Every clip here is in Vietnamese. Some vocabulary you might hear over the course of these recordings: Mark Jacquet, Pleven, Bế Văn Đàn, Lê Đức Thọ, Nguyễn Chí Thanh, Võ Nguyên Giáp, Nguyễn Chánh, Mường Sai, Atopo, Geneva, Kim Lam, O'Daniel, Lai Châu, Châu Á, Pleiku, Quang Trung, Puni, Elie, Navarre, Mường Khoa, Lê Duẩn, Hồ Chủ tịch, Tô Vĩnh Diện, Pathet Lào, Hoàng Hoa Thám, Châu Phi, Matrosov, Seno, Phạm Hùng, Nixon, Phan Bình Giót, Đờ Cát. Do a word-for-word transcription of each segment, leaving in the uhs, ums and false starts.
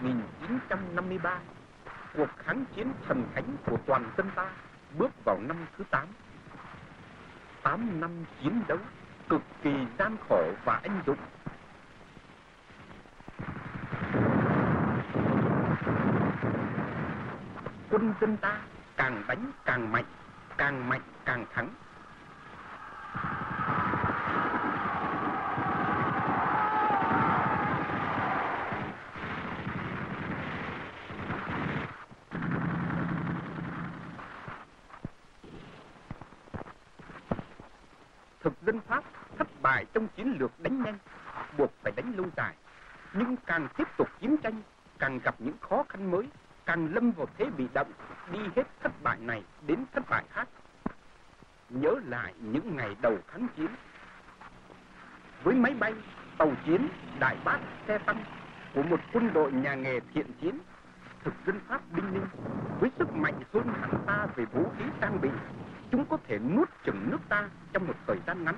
một nghìn chín trăm năm mươi ba, cuộc kháng chiến thần thánh của toàn dân ta bước vào năm thứ tám. Tám năm chiến đấu cực kỳ gian khổ và anh dũng. Quân dân ta càng đánh càng mạnh, càng mạnh càng thắng. Thực dân Pháp thất bại trong chiến lược đánh nhanh, buộc phải đánh lâu dài. Nhưng càng tiếp tục chiến tranh, càng gặp những khó khăn mới, càng lâm vào thế bị động, đi hết thất bại này đến thất bại khác. Nhớ lại những ngày đầu kháng chiến, với máy bay, tàu chiến, đại bác, xe tăng của một quân đội nhà nghề thiện chiến, thực dân Pháp binh ninh với sức mạnh hơn hẳn ta về vũ khí trang bị, chúng có thể nuốt chửng nước ta trong một thời gian ngắn.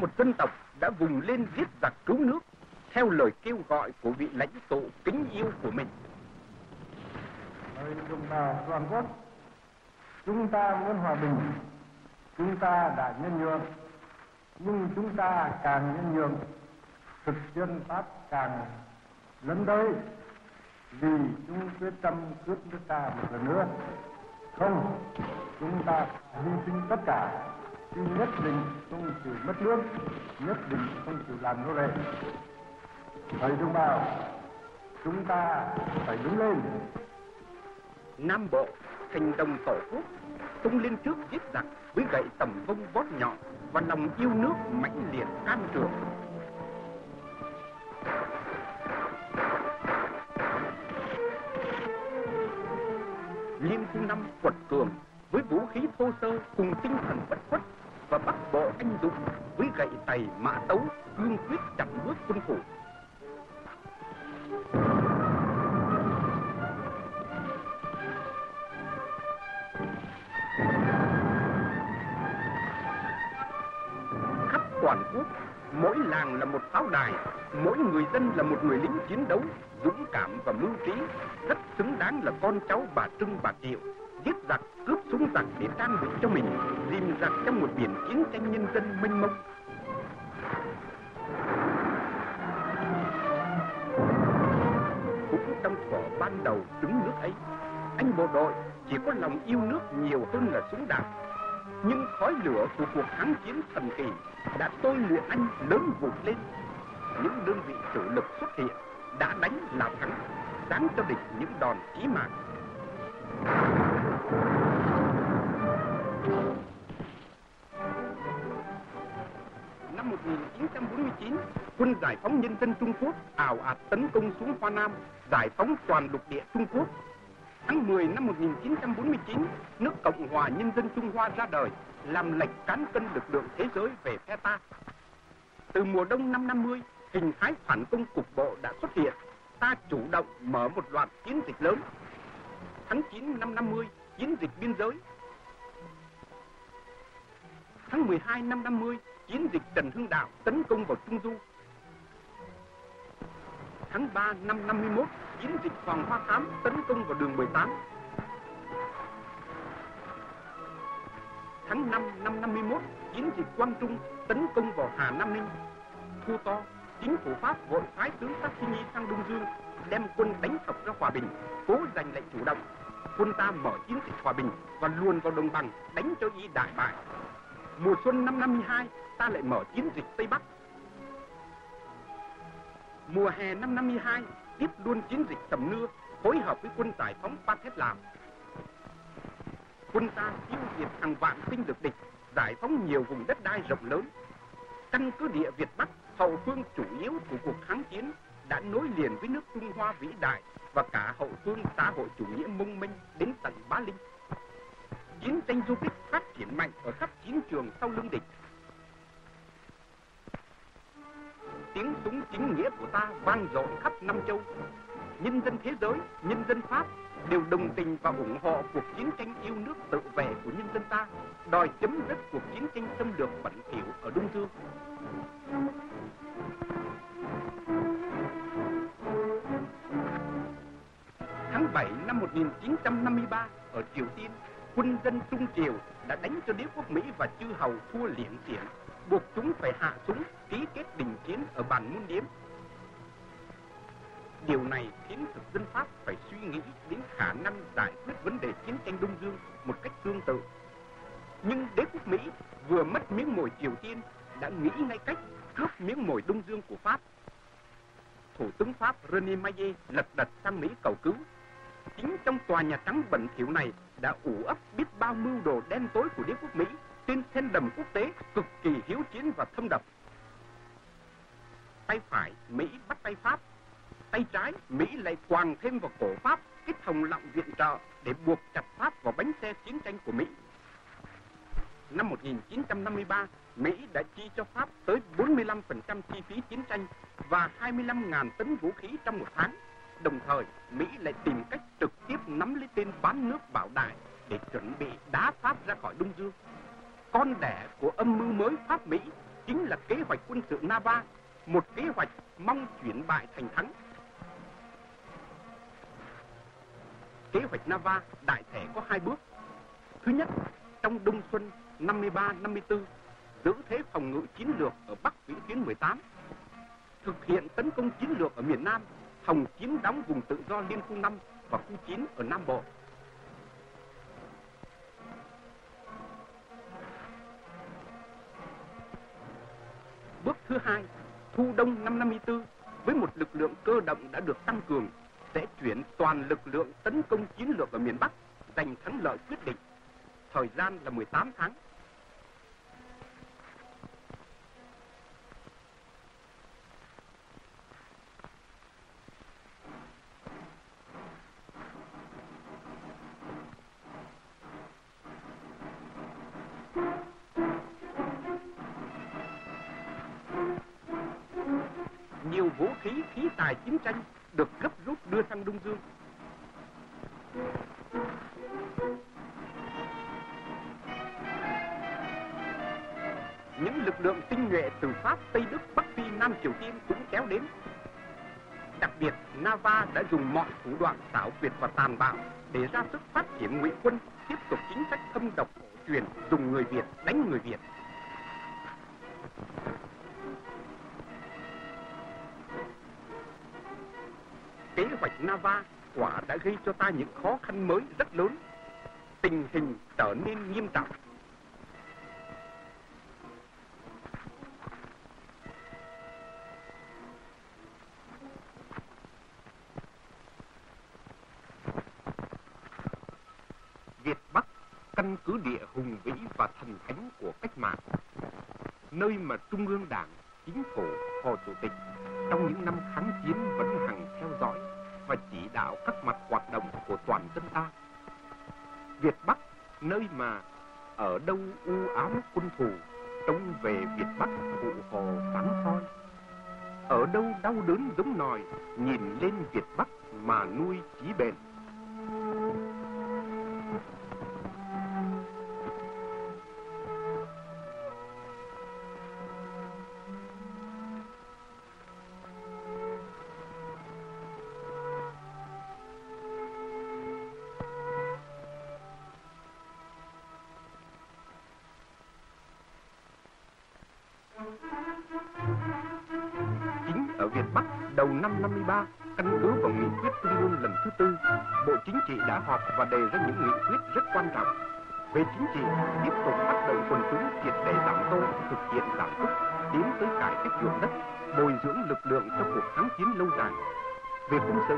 Một dân tộc đã vùng lên giết giặc cứu nước theo lời kêu gọi của vị lãnh tụ kính yêu của mình. Ở đồng bào toàn quốc, chúng ta muốn hòa bình, chúng ta đã nhân nhượng, nhưng chúng ta càng nhân nhượng, thực dân Pháp càng lấn tới, vì chúng quyết tâm cướp nước ta một lần nữa. Không, chúng ta hy sinh tất cả, nhưng nhất định không chịu mất nước, nhất định không chịu làm nô lệ. Thầy đồng bào, chúng ta phải đứng lên. Nam Bộ, thành đồng tổ quốc, tung lên trước giết giặc với gậy tầm vông vót nhọn và lòng yêu nước mãnh liệt can trường. Liên khu năm quật cường với vũ khí thô sơ cùng tinh thần bất khuất, và Bắc Bộ anh dũng với gậy tày mã tấu cương quyết chặn bước quân phủ. Khắp toàn quốc, mỗi làng là một pháo đài, mỗi người dân là một người lính chiến đấu dũng cảm và mưu trí, rất xứng đáng là con cháu bà Trưng bà Triệu, giết giặc cướp súng giặc để trang bị cho mình, dìm giặc trong một biển chiến tranh nhân dân mênh mông. Cũng trong thuở ban đầu đứng nước ấy, anh bộ đội chỉ có lòng yêu nước nhiều hơn là súng đạn, nhưng khói lửa của cuộc kháng chiến thần kỳ đã tôi luyện anh lớn vụt lên. Những đơn vị chủ lực xuất hiện, đã đánh là thắng, giáng cho địch những đòn chí mạng. Năm một nghìn chín trăm bốn mươi chín, quân Giải phóng Nhân dân Trung Quốc ảo ạt tấn công xuống Hoa Nam, giải phóng toàn lục địa Trung Quốc. Tháng mười năm một nghìn chín trăm bốn mươi chín, nước Cộng hòa Nhân dân Trung Hoa ra đời, làm lệch cán cân lực lượng thế giới về phe ta. Từ mùa đông năm năm mươi, hình thái phản công cục bộ đã xuất hiện, ta chủ động mở một loạt chiến dịch lớn. Tháng chín năm năm mươi, chiến dịch biên giới. Tháng mười hai năm năm mươi, chiến dịch Trần Hưng Đạo tấn công vào Trung Du. Tháng ba năm năm mươi mốt, chiến dịch Hoàng Hoa Thám tấn công vào đường mười tám. Tháng năm năm năm mươi mốt, chiến dịch Quang Trung tấn công vào Hà Nam Ninh. Thua to, chính phủ Pháp vội phái tướng Pháp Sinh Nhi sang Đông Dương, đem quân đánh sập ra Hòa Bình, cố giành lại chủ động. Quân ta mở chiến dịch Hòa Bình và luồn vào đồng bằng, đánh cho y đại bại. Mùa xuân năm năm mươi hai, ta lại mở chiến dịch Tây Bắc. Mùa hè năm năm mươi hai, tiếp luôn chiến dịch Sầm Nưa, phối hợp với quân giải phóng Ba Thét Lào. Quân ta tiêu diệt hàng vạn tinh lực địch, giải phóng nhiều vùng đất đai rộng lớn. Căn cứ địa Việt Bắc, hậu phương chủ yếu của cuộc kháng chiến đã nối liền với nước Trung Hoa vĩ đại và cả hậu phương xã hội chủ nghĩa mông mênh đến tận Bá Linh. Chiến tranh du kích phát triển mạnh ở khắp chiến trường sau lưng địch. Tiếng súng chính nghĩa của ta vang dội khắp năm châu. Nhân dân thế giới, nhân dân Pháp đều đồng tình và ủng hộ cuộc chiến tranh yêu nước tự vệ của nhân dân ta, đòi chấm dứt cuộc chiến tranh xâm lược bẩn thỉu ở Đông Dương. tháng bảy năm một nghìn chín trăm năm mươi ba, ở Triều Tiên, quân dân Trung Triều đã đánh cho đế quốc Mỹ và chư hầu thua liễn xiển, buộc chúng phải hạ súng, ký kết đình chiến ở Bàn Môn Điếm. Điều này khiến thực dân Pháp phải suy nghĩ đến khả năng giải quyết vấn đề chiến tranh Đông Dương một cách tương tự. Nhưng đế quốc Mỹ vừa mất miếng mồi Triều Tiên đã nghĩ ngay cách cướp miếng mồi Đông Dương của Pháp. Thủ tướng Pháp René Maillet lật đật sang Mỹ cầu cứu. Chính trong tòa Nhà Trắng bẩn thỉu này đã ủ ấp biết bao mưu đồ đen tối của đế quốc Mỹ trên sân đầm quốc tế cực kỳ hiếu chiến và thâm độc. Tay phải Mỹ bắt tay Pháp, tay trái Mỹ lại quàng thêm vào cổ Pháp cái thòng lọng viện trợ để buộc chặt Pháp vào bánh xe chiến tranh của Mỹ. năm một nghìn chín trăm năm mươi ba, Mỹ đã chi cho Pháp tới bốn mươi lăm phần trăm chi phí chiến tranh và hai mươi lăm nghìn tấn vũ khí trong một tháng. Đồng thời, Mỹ lại tìm cách trực tiếp nắm lấy tên bán nước Bảo Đại để chuẩn bị đá Pháp ra khỏi Đông Dương. Con đẻ của âm mưu mới Pháp-Mỹ chính là kế hoạch quân sự Navarre, một kế hoạch mong chuyển bại thành thắng. Kế hoạch Navarre đại thể có hai bước. Thứ nhất, trong Đông Xuân năm mươi ba năm mươi tư, giữ thế phòng ngự chiến lược ở Bắc Vĩ Tuyến mười tám, thực hiện tấn công chiến lược ở miền Nam, hòng chiếm đóng vùng tự do Liên Khu năm và Khu chín ở Nam Bộ. Bước thứ hai, thu đông năm năm mươi tư, với một lực lượng cơ động đã được tăng cường, sẽ chuyển toàn lực lượng tấn công chiến lược ở miền Bắc, giành thắng lợi quyết định. Thời gian là mười tám tháng. Nhiều vũ khí khí tài chiến tranh được gấp rút đưa sang Đông Dương. Những lực lượng tinh nhuệ từ Pháp, Tây Đức, Bắc Phi, Nam Triều Tiên cũng kéo đến. Đặc biệt, Navarre đã dùng mọi thủ đoạn xảo quyệt và tàn bạo để ra sức phát triển ngụy quân, tiếp tục chính sách thâm độc cổ truyền dùng người Việt đánh người Việt. Kế hoạch Navarre quả đã gây cho ta những khó khăn mới rất lớn. Tình hình trở nên nghiêm trọng. Việt Bắc, căn cứ địa hùng vĩ và thần thánh của cách mạng, nơi mà Trung ương Đảng, Chính phủ, Hồ Chủ tịch trong những năm kháng chiến vẫn hằng theo dõi và chỉ đạo các mặt hoạt động của toàn dân ta. Việt Bắc, nơi mà ở đâu u ám quân thù trông về Việt Bắc cụ hồ phán soi, ở đâu đau đớn giống nòi nhìn lên Việt Bắc mà nuôi chí bền. Đã họp và đề ra những nghị quyết rất quan trọng về chính trị, tiếp tục phát động quần chúng triệt để giảm tô, thực hiện giảm túc, tiến tới cải cách ruộng đất, bồi dưỡng lực lượng cho cuộc kháng chiến lâu dài. Về quân sự,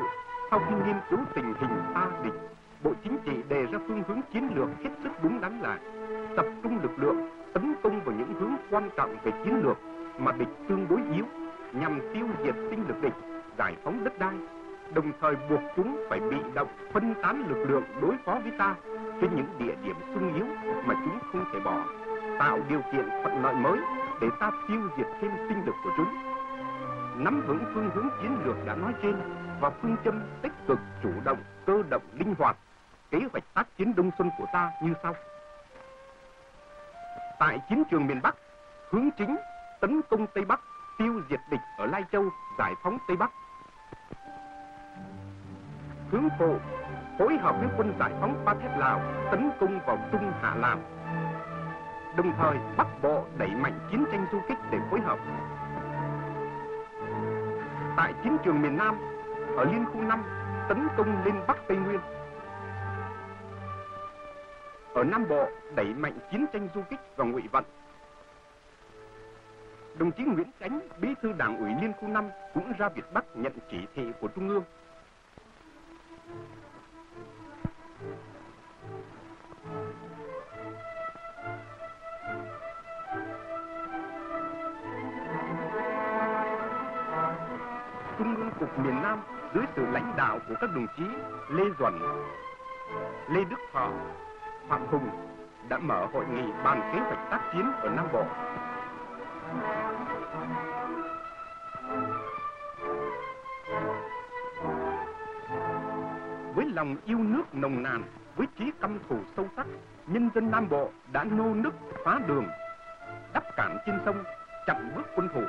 sau khi nghiên cứu tình hình ta địch, Bộ Chính trị đề ra phương hướng chiến lược hết sức đúng đắn là tập trung lực lượng tấn công vào những hướng quan trọng về chiến lược mà địch tương đối yếu, nhằm tiêu diệt sinh lực địch, giải phóng đất đai, đồng thời buộc chúng phải bị động phân tán lực lượng đối phó với ta trên những địa điểm sung yếu mà chúng không thể bỏ, tạo điều kiện thuận lợi mới để ta tiêu diệt thêm sinh lực của chúng. Nắm vững phương hướng chiến lược đã nói trên và phương châm tích cực, chủ động, cơ động, linh hoạt, kế hoạch tác chiến đông xuân của ta như sau. Tại chiến trường miền Bắc, hướng chính tấn công Tây Bắc, tiêu diệt địch ở Lai Châu, giải phóng Tây Bắc. Hướng phụ phối hợp với quân giải phóng Pathet Lào, tấn công vào Tung Hạ Lào. Đồng thời Bắc Bộ đẩy mạnh chiến tranh du kích để phối hợp. Tại chiến trường miền Nam, ở Liên Khu năm, tấn công lên Bắc Tây Nguyên. Ở Nam Bộ đẩy mạnh chiến tranh du kích và ngụy vận. Đồng chí Nguyễn Chánh, bí thư Đảng ủy Liên Khu năm cũng ra Việt Bắc nhận chỉ thị của Trung ương. Trung ương cục miền Nam dưới sự lãnh đạo của các đồng chí Lê Duẩn, Lê Đức Thọ, Phạm Hùng đã mở hội nghị bàn kế hoạch tác chiến ở Nam Bộ. Với lòng yêu nước nồng nàn, với trí căm thù sâu sắc, nhân dân Nam Bộ đã nô nức phá đường, đắp cản trên sông, chặn bước quân thù.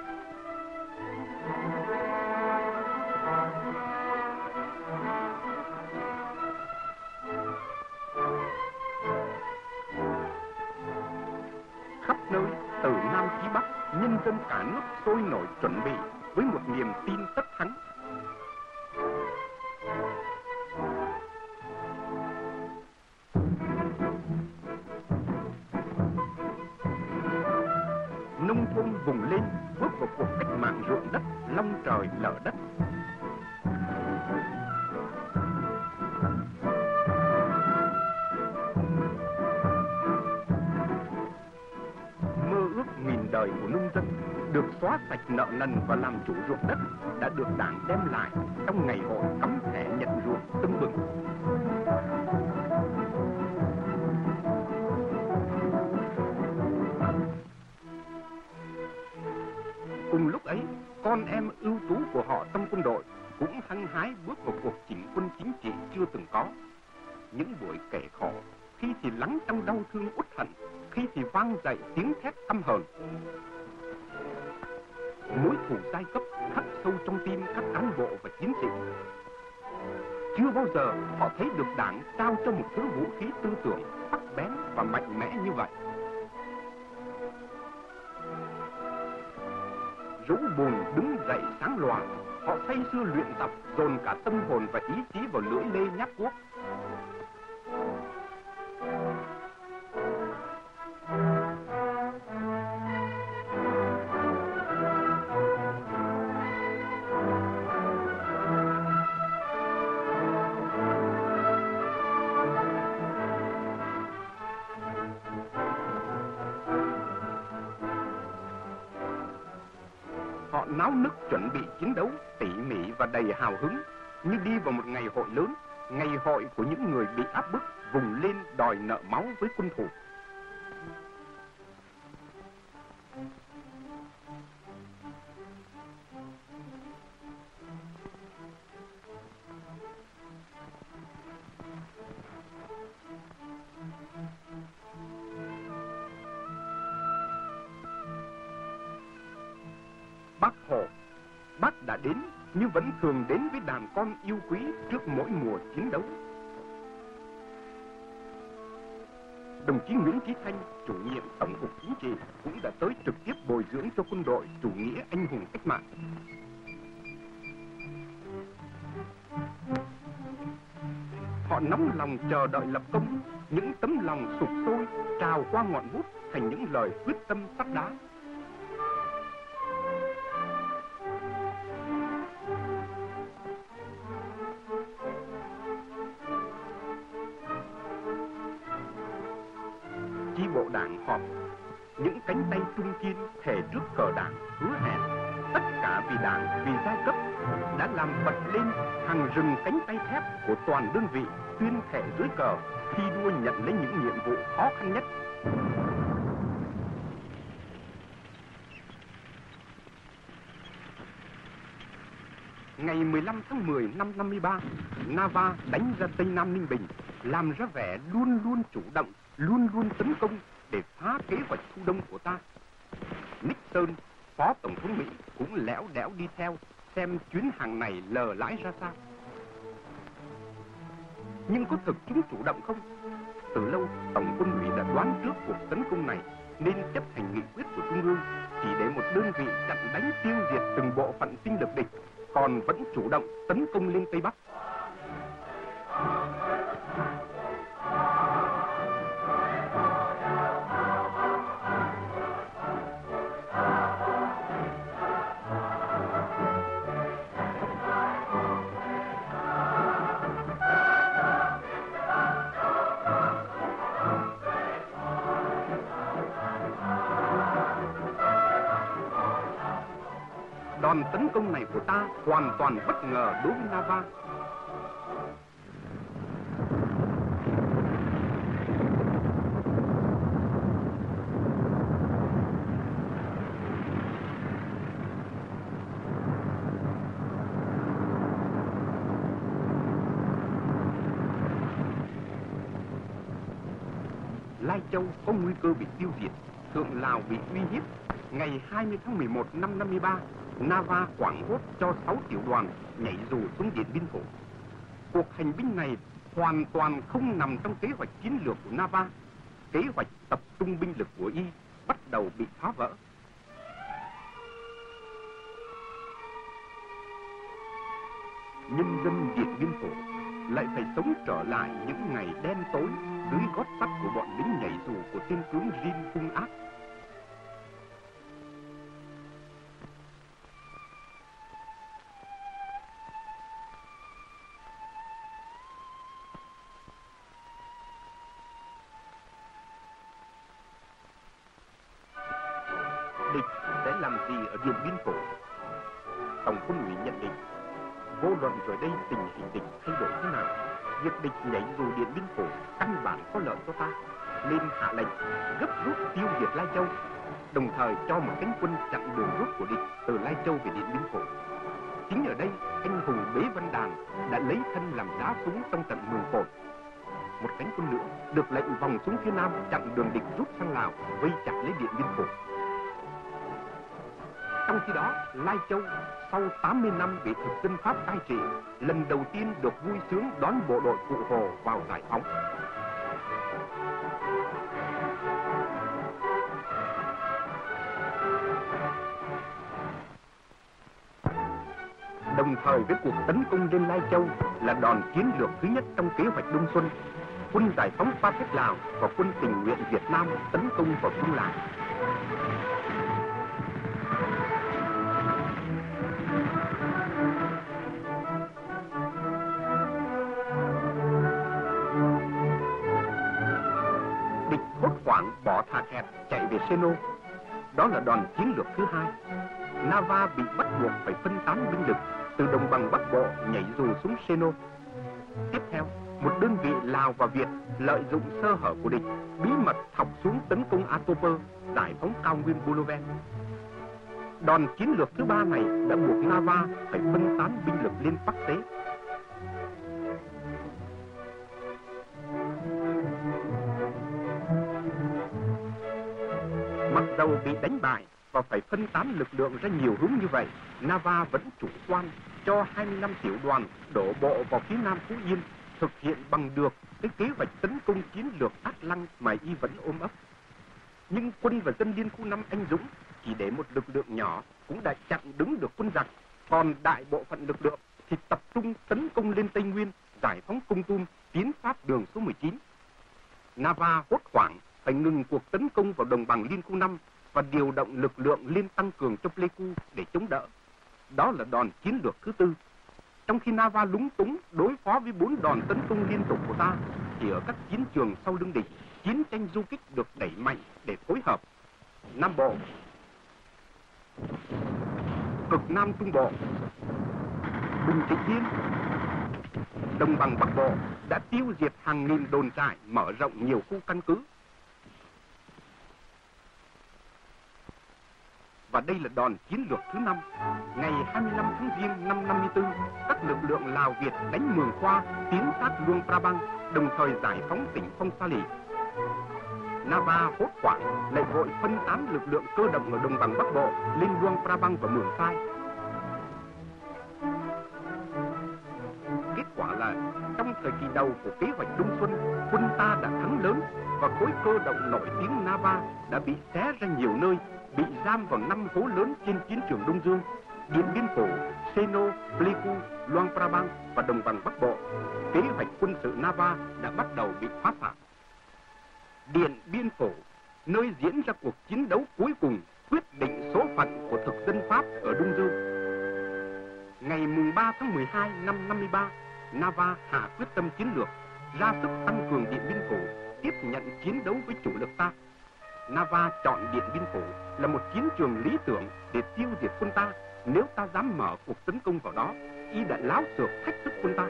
Khắp nơi, từ Nam chí Bắc, nhân dân cả nước sôi nổi chuẩn bị với một niềm tin tất thắng. Nông thôn vùng lên, bước vào cuộc cách mạng ruộng đất, long trời lở đất. Mơ ước nghìn đời của nông dân được xóa sạch nợ nần và làm chủ ruộng đất đã được Đảng đem lại trong ngày hội cắm thẻ nhận ruộng tưng bừng. Cùng lúc ấy, con em ưu tú của họ trong quân đội cũng hăng hái bước vào cuộc chỉnh quân chính trị chưa từng có. Những buổi kể khổ, khi thì lắng trong đau thương uất hận, khi thì vang dậy tiếng thét căm hờn. Mối thù giai cấp khắc sâu trong tim các cán bộ và chiến sĩ. Chưa bao giờ họ thấy được Đảng trao cho một thứ vũ khí tư tưởng sắc bén và mạnh mẽ như vậy. Rũ buồn đứng dậy sáng loà, họ say sưa luyện tập, dồn cả tâm hồn và ý chí vào lưỡi lê nhát cuốc. Náo nức chuẩn bị chiến đấu tỉ mỉ và đầy hào hứng, như đi vào một ngày hội lớn, ngày hội của những người bị áp bức vùng lên đòi nợ máu với quân thù. Đến như vẫn thường đến với đàn con yêu quý trước mỗi mùa chiến đấu. Đồng chí Nguyễn Chí Thanh, chủ nhiệm Tổng cục Chính trị, cũng đã tới trực tiếp bồi dưỡng cho quân đội chủ nghĩa anh hùng cách mạng. Họ nóng lòng chờ đợi lập công, những tấm lòng sục sôi trào qua ngọn bút thành những lời quyết tâm sắt đá. Họp, những cánh tay trung kiên thề trước cờ Đảng hứa hẹn tất cả cả vì đảng, vì giai cấp đã làm bật lên hàng rừng cánh tay thép của toàn đơn vị tuyên thệ dưới cờ thi đua nhận lấy những nhiệm vụ khó khăn nhất. Ngày mười lăm tháng mười năm năm mươi ba, Navarre đánh ra Tây Nam Ninh Bình, làm ra vẻ luôn luôn chủ động, luôn luôn tấn công để phá kế hoạch thu đông của ta. Nixon, phó tổng thống Mỹ, cũng lẽo đẽo đi theo xem chuyến hàng này lờ lãi ra sao. Nhưng có thực chúng chủ động không? Từ lâu, tổng quân ủy đã đoán trước cuộc tấn công này nên chấp hành nghị quyết của Trung ương, chỉ để một đơn vị chặn đánh tiêu diệt từng bộ phận sinh lực địch, còn vẫn chủ động tấn công lên Tây Bắc. Đòn tấn công này của ta hoàn toàn bất ngờ đối với Navarre. Lai Châu có nguy cơ bị tiêu diệt, thượng Lào bị uy hiếp. Ngày hai mươi tháng mười một năm năm mươi ba, Navarre quảng hốt cho sáu tiểu đoàn nhảy dù xuống Điện Biên Phủ. Cuộc hành binh này hoàn toàn không nằm trong kế hoạch chiến lược của Navarre. Kế hoạch tập trung binh lực của y bắt đầu bị phá vỡ. Nhân dân Điện Biên Phủ lại phải sống trở lại những ngày đen tối dưới gót sắt của bọn lính nhảy dù của tên tướng Rim hung ác. Cho một cánh quân chặn đường rút của địch từ Lai Châu về Điện Biên Phủ. Chính ở đây, anh hùng Bế Văn Đàn đã lấy thân làm đá súng trong trận Mường Cột. Một cánh quân nữa được lệnh vòng xuống phía Nam chặn đường địch rút sang Lào, vây chặt lấy Điện Biên Phủ. Trong khi đó, Lai Châu sau tám mươi năm bị thực dân Pháp cai trị, lần đầu tiên được vui sướng đón bộ đội Cụ Hồ vào giải phóng. Đồng thời với cuộc tấn công lên Lai Châu là đòn chiến lược thứ nhất trong kế hoạch Đông Xuân. Quân giải phóng pha thép Lào và quân tình nguyện Việt Nam tấn công vào Trung Lào. Địch hốt hoảng bỏ thà thẹt chạy về Seno. Đó là đòn chiến lược thứ hai. Navarre bị bắt buộc phải phân tán binh lực từ đồng bằng Bắc Bộ nhảy dù xuống Seno. Tiếp theo, một đơn vị Lào và Việt lợi dụng sơ hở của địch, bí mật thọc xuống tấn công Atopo, giải phóng cao nguyên Boulogne. Đòn chiến lược thứ ba này đã buộc Navarre phải phân tán binh lực lên Bắc Tế. Mặc dầu bị đánh bại và phải phân tán lực lượng ra nhiều hướng như vậy, Navarre vẫn chủ quan cho hai mươi lăm tiểu đoàn đổ bộ vào phía Nam Phú Yên, thực hiện bằng được cái kế hoạch tấn công chiến lược át lăng mà y vẫn ôm ấp. Nhưng quân và dân Liên Khu Năm anh dũng chỉ để một lực lượng nhỏ cũng đã chặn đứng được quân giặc, còn đại bộ phận lực lượng thì tập trung tấn công lên Tây Nguyên, giải phóng Kon Tum, tiến sát đường số mười chín. Navarre hốt hoảng phải ngừng cuộc tấn công vào đồng bằng Liên Khu Năm và điều động lực lượng lên tăng cường cho Pleiku để chống đỡ. Đó là đòn chiến lược thứ tư. Trong khi Navarre lúng túng đối phó với bốn đòn tấn công liên tục của ta, thì ở các chiến trường sau lưng địch, chiến tranh du kích được đẩy mạnh để phối hợp. Nam Bộ cực Nam Trung Bộ, Bùng Thị Thiên, Đồng bằng Bắc Bộ đã tiêu diệt hàng nghìn đồn trại, mở rộng nhiều khu căn cứ. Và đây là đòn chiến lược thứ năm. Ngày hai mươi lăm tháng Giêng năm năm mươi tư, các lực lượng Lào Việt đánh Mường Khoa, tiến sát Luang Prabang, đồng thời giải phóng tỉnh Phong Sa Lỳ. Navarre hốt hoảng lại vội phân tán lực lượng cơ động ở đồng bằng Bắc Bộ lên Luang Prabang và Mường Sai. Kết quả là trong thời kỳ đầu của kế hoạch Đông Xuân, quân ta đã thắng lớn và khối cơ động nổi tiếng Navarre đã bị xé ra nhiều nơi, bị giam vào năm hố lớn trên chiến trường Đông Dương: Điện Biên Phủ, Seno, Pleiku, Luang Prabang và đồng bằng Bắc Bộ. Kế hoạch quân sự Navarre đã bắt đầu bị phá sản. Điện Biên Phủ, nơi diễn ra cuộc chiến đấu cuối cùng quyết định số phận của thực dân Pháp ở Đông Dương. Ngày ba tháng mười hai năm năm mươi ba, Navarre hạ quyết tâm chiến lược, ra sức tăng cường Điện Biên Phủ, tiếp nhận chiến đấu với chủ lực ta. Navarre chọn Điện Biên Phủ là một chiến trường lý tưởng để tiêu diệt quân ta. Nếu ta dám mở cuộc tấn công vào đó, y đã láo xược thách thức quân ta.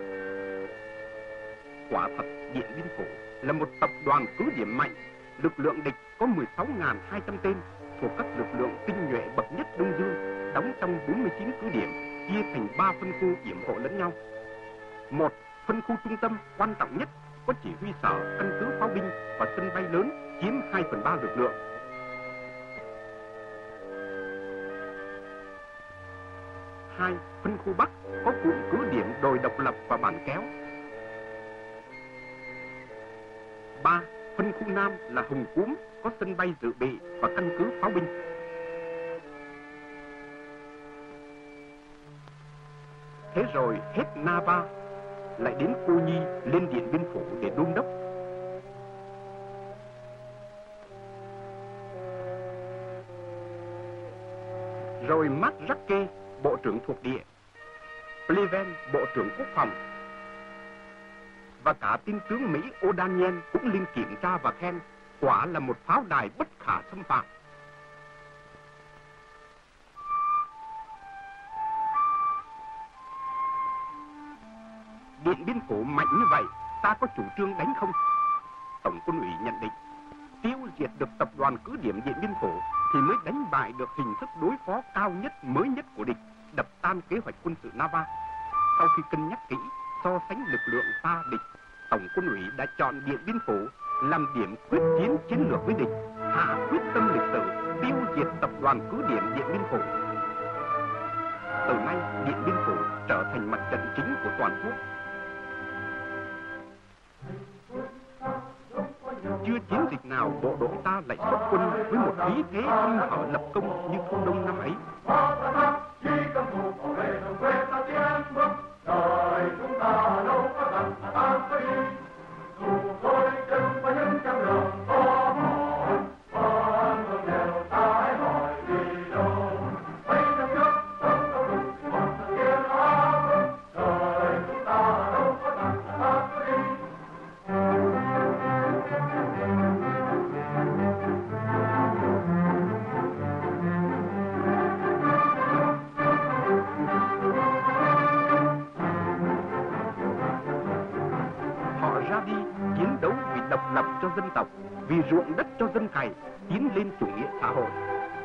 Quả thật, Điện Biên Phủ là một tập đoàn cứ điểm mạnh. Lực lượng địch có mười sáu nghìn hai trăm tên, thuộc các lực lượng tinh nhuệ bậc nhất Đông Dương, đóng trong bốn mươi chín cứ điểm, chia thành ba phân khu yểm hộ lẫn nhau. Một, phân khu trung tâm quan trọng nhất có chỉ huy sở, căn cứ pháo binh và sân bay lớn, chiếm hai phần ba lực lượng. Hai, phân khu Bắc có cụm cứ điểm Đồi Độc Lập và Bản Kéo. Ba, phân khu Nam là Hồng Cúm, có sân bay dự bị và căn cứ pháo binh. Thế rồi hết Navarre, lại đến Cô Nhi lên Điện Biên Phủ để đôn đốc. Rồi Mark Jacquet, bộ trưởng thuộc địa, Pleven, bộ trưởng quốc phòng, và cả tinh tướng Mỹ O'Daniel cũng lên kiểm tra và khen, quả là một pháo đài bất khả xâm phạm. Điện Biên Phủ mạnh như vậy, ta có chủ trương đánh không? Tổng quân ủy nhận định, tiêu diệt được tập đoàn cứ điểm Điện Biên Phủ thì mới đánh bại được hình thức đối phó cao nhất, mới nhất của địch, đập tan kế hoạch quân sự Navarre. Sau khi cân nhắc kỹ, so sánh lực lượng ta địch, Tổng quân ủy đã chọn Điện Biên Phủ làm điểm quyết chiến chiến lược với địch, hạ quyết tâm lịch sử tiêu diệt tập đoàn cứ điểm Điện Biên Phủ. Từ nay, Điện Biên Phủ trở thành mặt trận chính của toàn quốc. Chưa chiến dịch nào bộ đội ta lại xuất quân với một khí thế hăm hở lập công như thu đông năm ấy. Vì ruộng đất cho dân cày, tiến lên chủ nghĩa xã hội.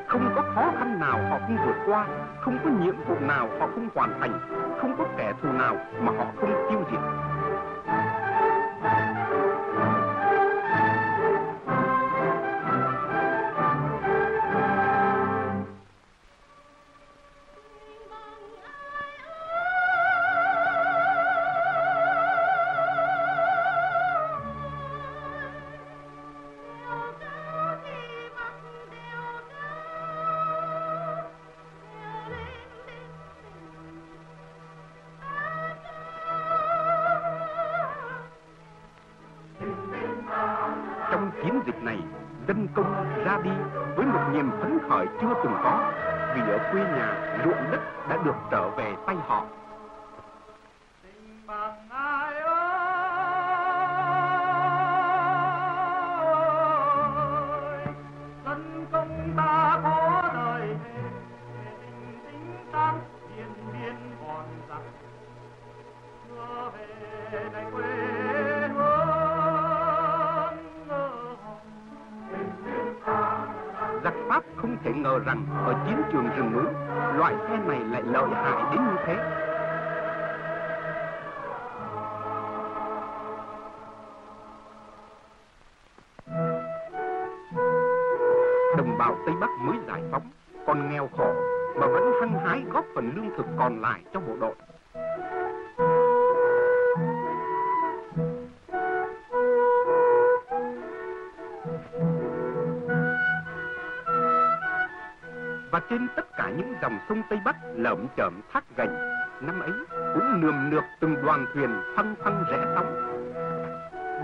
Không có khó khăn nào họ không vượt qua, không có nhiệm vụ nào họ không hoàn thành, không có kẻ thù nào mà họ không tiêu diệt. Hãy subscribe cho kênh Ghiền Mì Gõ để không bỏ lỡ những video hấp dẫn. giặc Pháp không thể ngờ rằng ở chiến trường rừng núi, loại xe này lại lợi hại đến như thế. Đồng bào Tây Bắc mới giải phóng, còn nghèo khổ mà vẫn hăng hái góp phần lương thực còn lại cho bộ đội. Và trên tất cả những dòng sông Tây Bắc lởm chởm thác gành, năm ấy cũng nườm nượp từng đoàn thuyền phăng phăng rẽ sóng.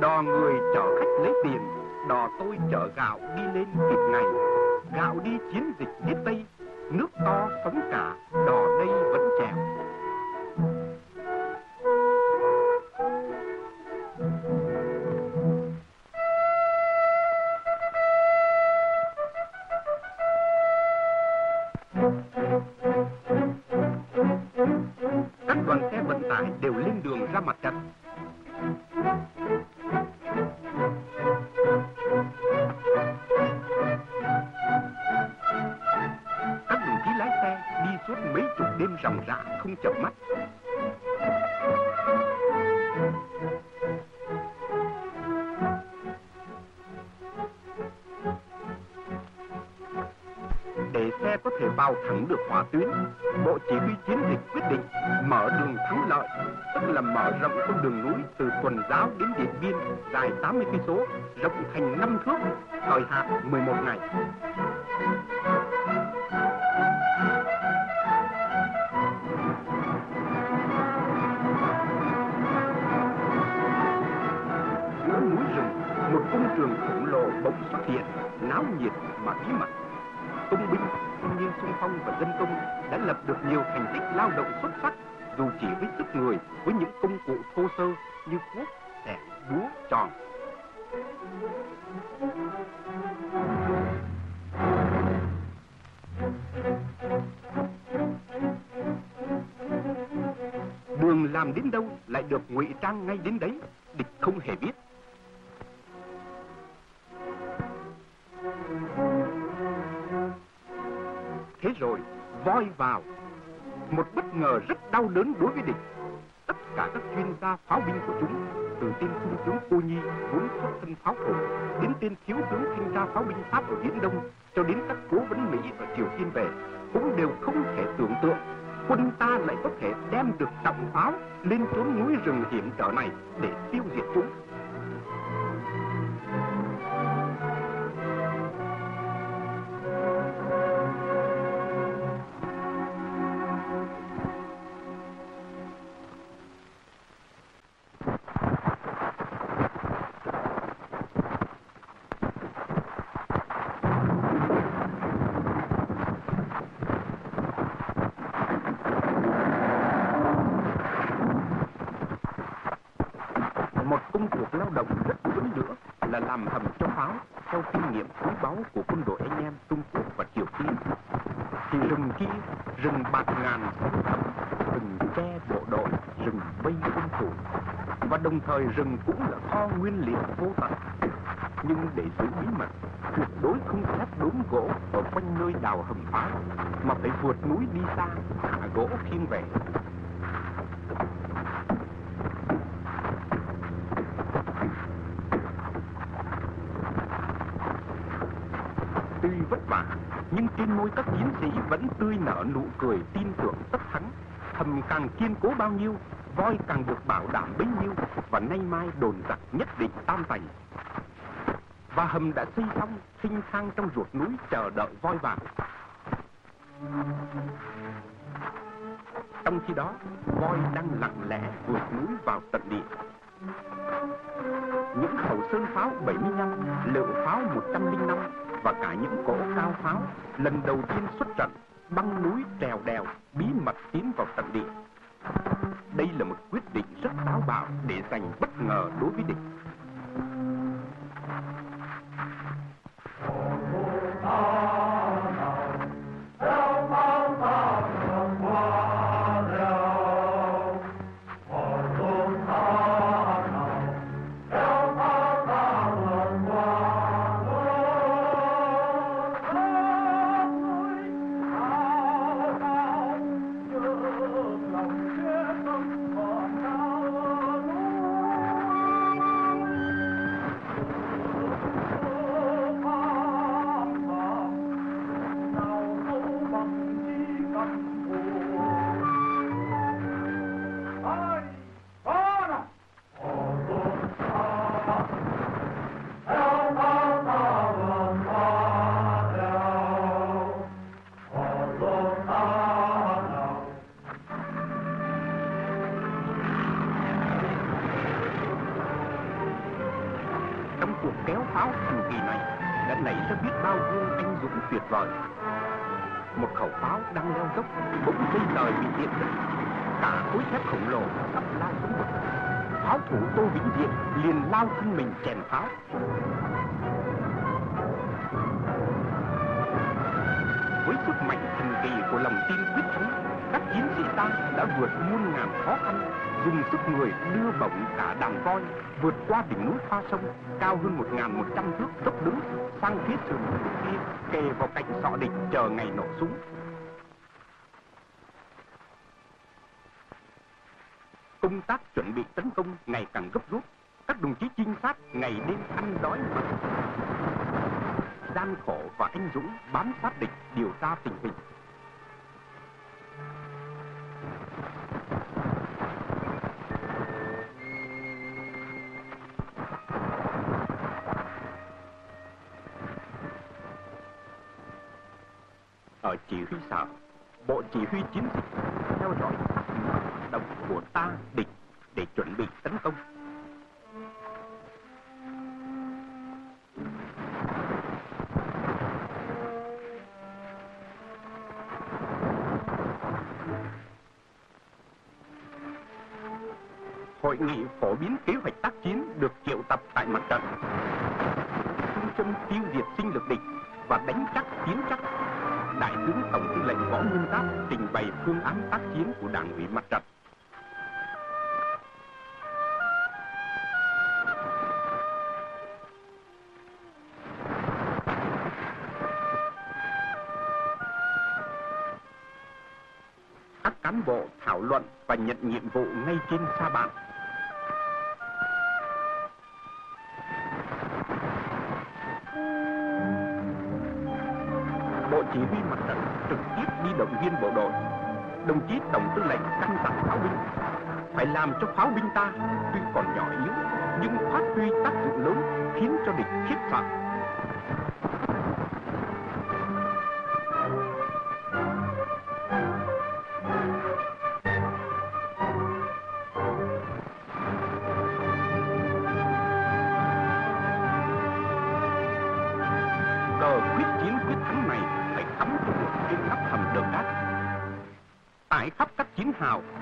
Đò người chở khách lấy tiền, đò tôi chở gạo đi lên kịp ngày. Gạo đi chiến dịch phía Tây, nước to sóng cả, đò đây vẫn chèo. Thắng được hỏa tuyến, Bộ Chỉ huy Chiến dịch quyết định mở đường thắng lợi, tức là mở rộng con đường núi từ Tuần Giáo đến Điện Biên dài tám mươi cây số, rộng thành năm thước, thời hạn mười một ngày. Giữa núi rừng, một công trường khổng lồ bỗng xuất hiện, náo nhiệt mà bí mật. Công binh, thanh niên xung phong và dân công đã lập được nhiều thành tích lao động xuất sắc, dù chỉ với sức người, với những công cụ thô sơ như cuốc, xẻng, búa, tròn. Đường làm đến đâu lại được ngụy trang ngay đến đấy, địch không hề biết. Thế rồi, voi vào. Một bất ngờ rất đau đớn đối với địch. Tất cả các chuyên gia pháo binh của chúng, từ tên trung tướng Cô Nhi, vốn xuất thân pháo thủ, đến tên thiếu tướng thanh tra pháo binh Pháp ở Viễn Đông, cho đến các cố vấn Mỹ ở Triều Tiên về, cũng đều không thể tưởng tượng quân ta lại có thể đem được trọng pháo lên chốn núi rừng hiểm trở này để tiêu diệt chúng. Thời rừng cũng là kho nguyên liệu vô tận, nhưng để giữ bí mật, tuyệt đối không phép đốn gỗ ở quanh nơi đào hầm phá, mà phải vượt núi đi xa, thả gỗ khiêng về. Tuy vất vả, nhưng trên môi các chiến sĩ vẫn tươi nở nụ cười tin tưởng tất thắng. Hầm càng kiên cố bao nhiêu, voi càng được bảo đảm bấy nhiêu, và nay mai đồn giặc nhất định tan tành. Và hầm đã xây xong, thênh thang trong ruột núi chờ đợi voi vào. Trong khi đó, voi đang lặng lẽ vượt núi vào tận địa. Những khẩu sơn pháo bảy mươi lăm, lựu pháo một trăm lẻ năm và cả những cỗ cao pháo lần đầu tiên xuất trận, băng núi trèo đèo, bí mật tiến vào tận địa. Đây là một quyết định rất táo bạo để giành bất ngờ đối với địch. pháo thần kỳ này đã nảy ra biết bao gương anh dũng tuyệt vời. Một khẩu pháo đang leo dốc bỗng dây đời bị điện giật, cả khối thép khổng lồ sắp lao xuống vực. Pháo thủ Tô Vĩnh Diện liền lao thân mình chèn pháo. Với sức mạnh thần kỳ của lòng tin quyết thắng, các chiến sĩ ta đã vượt muôn ngàn khó khăn, dùng sức người đưa bổng cả đàn voi, vượt qua đỉnh núi Pha Sông cao hơn một nghìn một trăm thước dốc đứng sang phía sườn kia, kề vào cạnh sọ địch chờ ngày nổ súng. Công tác chuẩn bị tấn công ngày càng gấp rút, các đồng chí trinh sát ngày đêm ăn đói mặc gian khổ và anh dũng bám sát địch, điều tra tình hình. Ở chỉ huy xã, bộ chỉ huy chiến dịch theo dõi các hoạt động của ta địch để chuẩn bị tấn công. Hội nghị phổ biến kế hoạch tác chiến được triệu tập tại mặt trận. Phương châm tiêu diệt sinh lực địch và đánh chắc tiến chắc. Đại tướng Tổng tư lệnh Võ Nguyên Giáp trình bày phương án tác chiến của Đảng ủy mặt trận. Các cán bộ thảo luận và nhận nhiệm vụ ngay trên sa bàn. Chỉ huy mặt trận trực tiếp đi động viên bộ đội. Đồng chí Tổng tư lệnh căn dặn pháo binh phải làm cho pháo binh ta tuy còn nhỏ yếu nhưng phát huy tác dụng lớn, khiến cho địch khiếp sợ.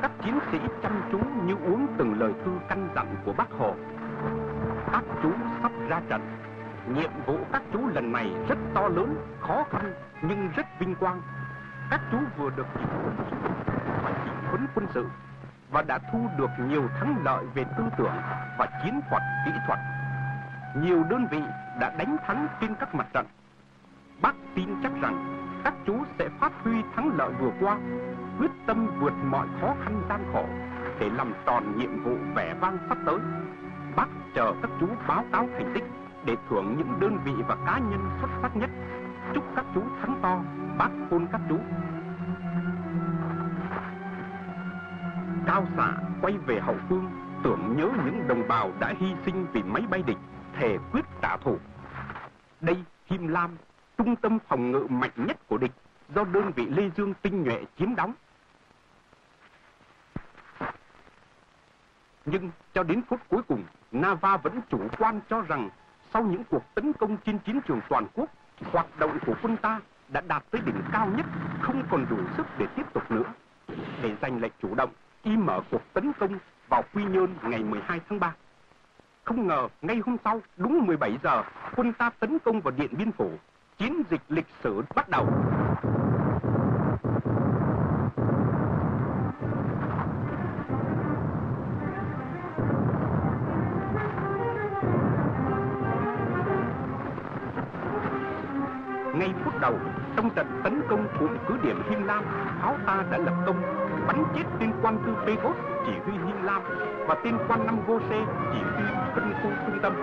Các chiến sĩ chăm chú như uống từng lời thư căn dặn của Bác Hồ. Các chú sắp ra trận. Nhiệm vụ các chú lần này rất to lớn, khó khăn nhưng rất vinh quang. Các chú vừa được chỉnh huấn và chỉnh huấn quân sự và đã thu được nhiều thắng lợi về tư tưởng và chiến thuật kỹ thuật. Nhiều đơn vị đã đánh thắng trên các mặt trận. Bác tin chắc rằng các chú sẽ phát huy thắng lợi vừa qua, quyết tâm vượt mọi khó khăn gian khổ để làm tròn nhiệm vụ vẻ vang sắp tới. Bác chờ các chú báo cáo thành tích để thưởng những đơn vị và cá nhân xuất sắc nhất. Chúc các chú thắng to, bác hôn các chú. Cao xạ quay về hậu phương, tưởng nhớ những đồng bào đã hy sinh vì máy bay địch, thề quyết trả thù. Đây Kim Lam, trung tâm phòng ngự mạnh nhất của địch, do đơn vị Lê Dương tinh nhuệ chiếm đóng. Nhưng cho đến phút cuối cùng, Navarre vẫn chủ quan cho rằng sau những cuộc tấn công trên chiến trường toàn quốc, hoạt động của quân ta đã đạt tới đỉnh cao nhất, không còn đủ sức để tiếp tục nữa. Để giành lệch chủ động, y mở cuộc tấn công vào Quy Nhơn ngày mười hai tháng ba. Không ngờ ngay hôm sau, đúng mười bảy giờ, quân ta tấn công vào Điện Biên Phủ. Chiến dịch lịch sử bắt đầu. Ngay phút đầu, trong trận tấn công của cứ điểm Him Lam, pháo ta đã lập công, bắn chết tên quan tư Pegot chỉ huy Him Lam và tên quan năm Gose chỉ huy phân khu trung tâm.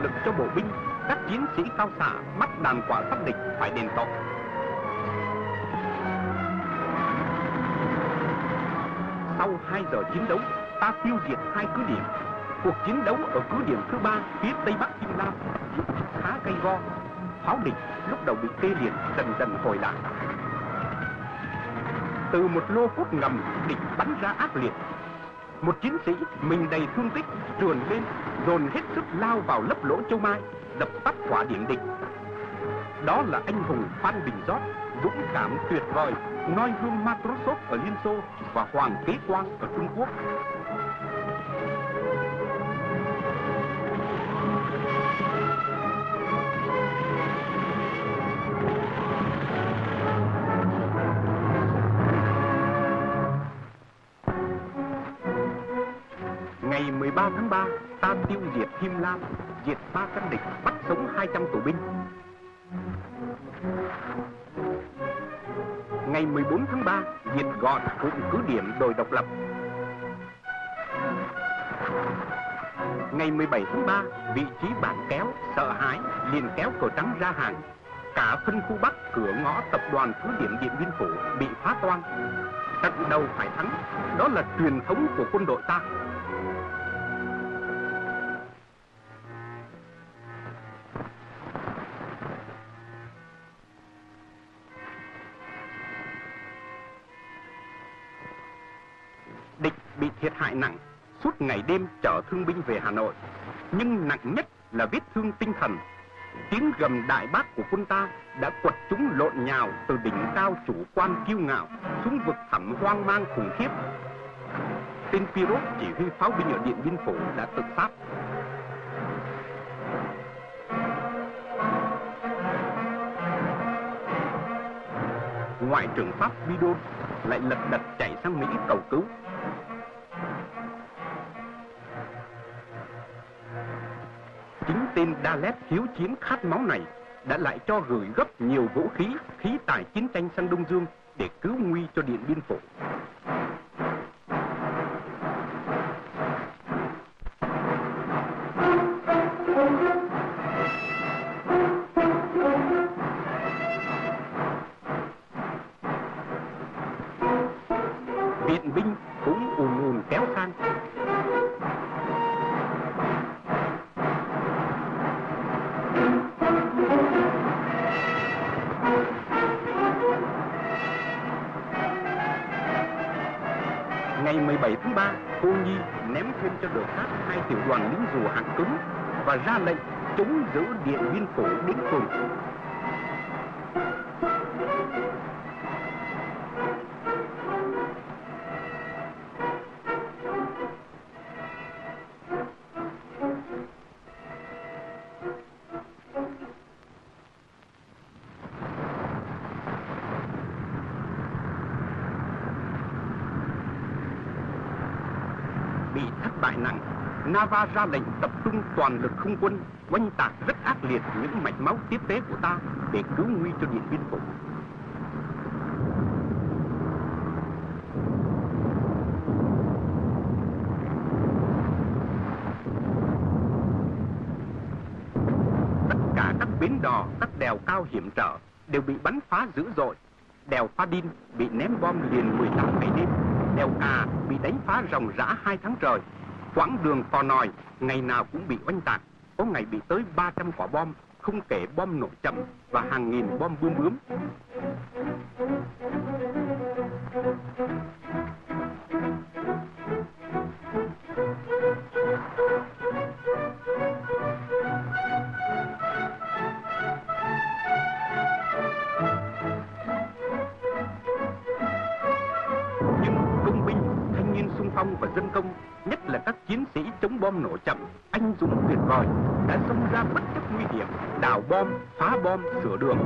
động lực cho bộ binh, các chiến sĩ cao xạ bắt đàn quả sắp địch phải đền tội. Sau hai giờ chiến đấu, ta tiêu diệt hai cứ điểm. Cuộc chiến đấu ở cứ điểm thứ ba phía Tây Bắc Kim Lam khá gay go. Pháo địch lúc đầu bị tê liệt, dần dần hồi lại. Từ một lô cốt ngầm, địch bắn ra ác liệt. Một chiến sĩ mình đầy thương tích trườn lên, dồn hết sức lao vào lấp lỗ châu mai, đập tắt quả điểm địch. Đó là anh hùng Phan Bình Giót, dũng cảm tuyệt vời, noi gương Matrosov ở Liên Xô và Hoàng Kế Quang ở Trung Quốc. Ngày mười ba tháng ba, ta tiêu diệt Kim Lam, diệt ba căn địch, bắt sống hai trăm tù binh. Ngày mười bốn tháng ba, diệt gọn cụm cứ điểm đồi độc lập. Ngày mười bảy tháng ba, vị trí bản kéo, sợ hãi, liền kéo Cờ Trắng ra hàng. Cả phân khu Bắc, cửa ngõ tập đoàn cứ điểm Điện Biên Phủ bị phá toang. Trận đầu phải thắng, đó là truyền thống của quân đội ta. Thiệt hại nặng, suốt ngày đêm chở thương binh về Hà Nội. Nhưng nặng nhất là vết thương tinh thần. Tiếng gầm đại bác của quân ta đã quật chúng lộn nhào từ đỉnh cao chủ quan kiêu ngạo xuống vực thẳm hoang mang khủng khiếp. Tên Pirot chỉ huy pháo binh ở Điện Biên Phủ đã tự sát. Ngoại trưởng Pháp Bidon lại lật đật chạy sang Mỹ cầu cứu. Chính tên Dalet hiếu chiến khát máu này đã lại cho gửi gấp nhiều vũ khí, khí tài chiến tranh sang Đông Dương để cứu nguy cho Điện Biên Phủ. Điện binh cũng ùn ùn kéo sang. Ngày mười bảy tháng ba, cô Nhi ném thêm cho đội khác hai tiểu đoàn lính dù hạng cứng và ra lệnh chống giữ Điện Biên Phủ đến cùng. Navarre ra lệnh tập trung toàn lực không quân, oanh tạc rất ác liệt những mạch máu tiếp tế của ta để cứu nguy cho Điện Biên Phủ. Tất cả các bến đò, các đèo cao hiểm trở đều bị bắn phá dữ dội. Đèo Pha Đin bị ném bom liền mười tám ngày đêm, đèo Cà bị đánh phá ròng rã hai tháng trời. Quãng đường Phò Nòi ngày nào cũng bị oanh tạc, có ngày bị tới ba trăm quả bom, không kể bom nổ chậm và hàng nghìn bom bươm bướm. Nhưng công binh, thanh niên xung phong và dân công, nhất là các chiến sĩ chống bom nổ chậm, anh dũng tuyệt vời, đã xông ra bất chấp nguy hiểm, đào bom, phá bom, sửa đường.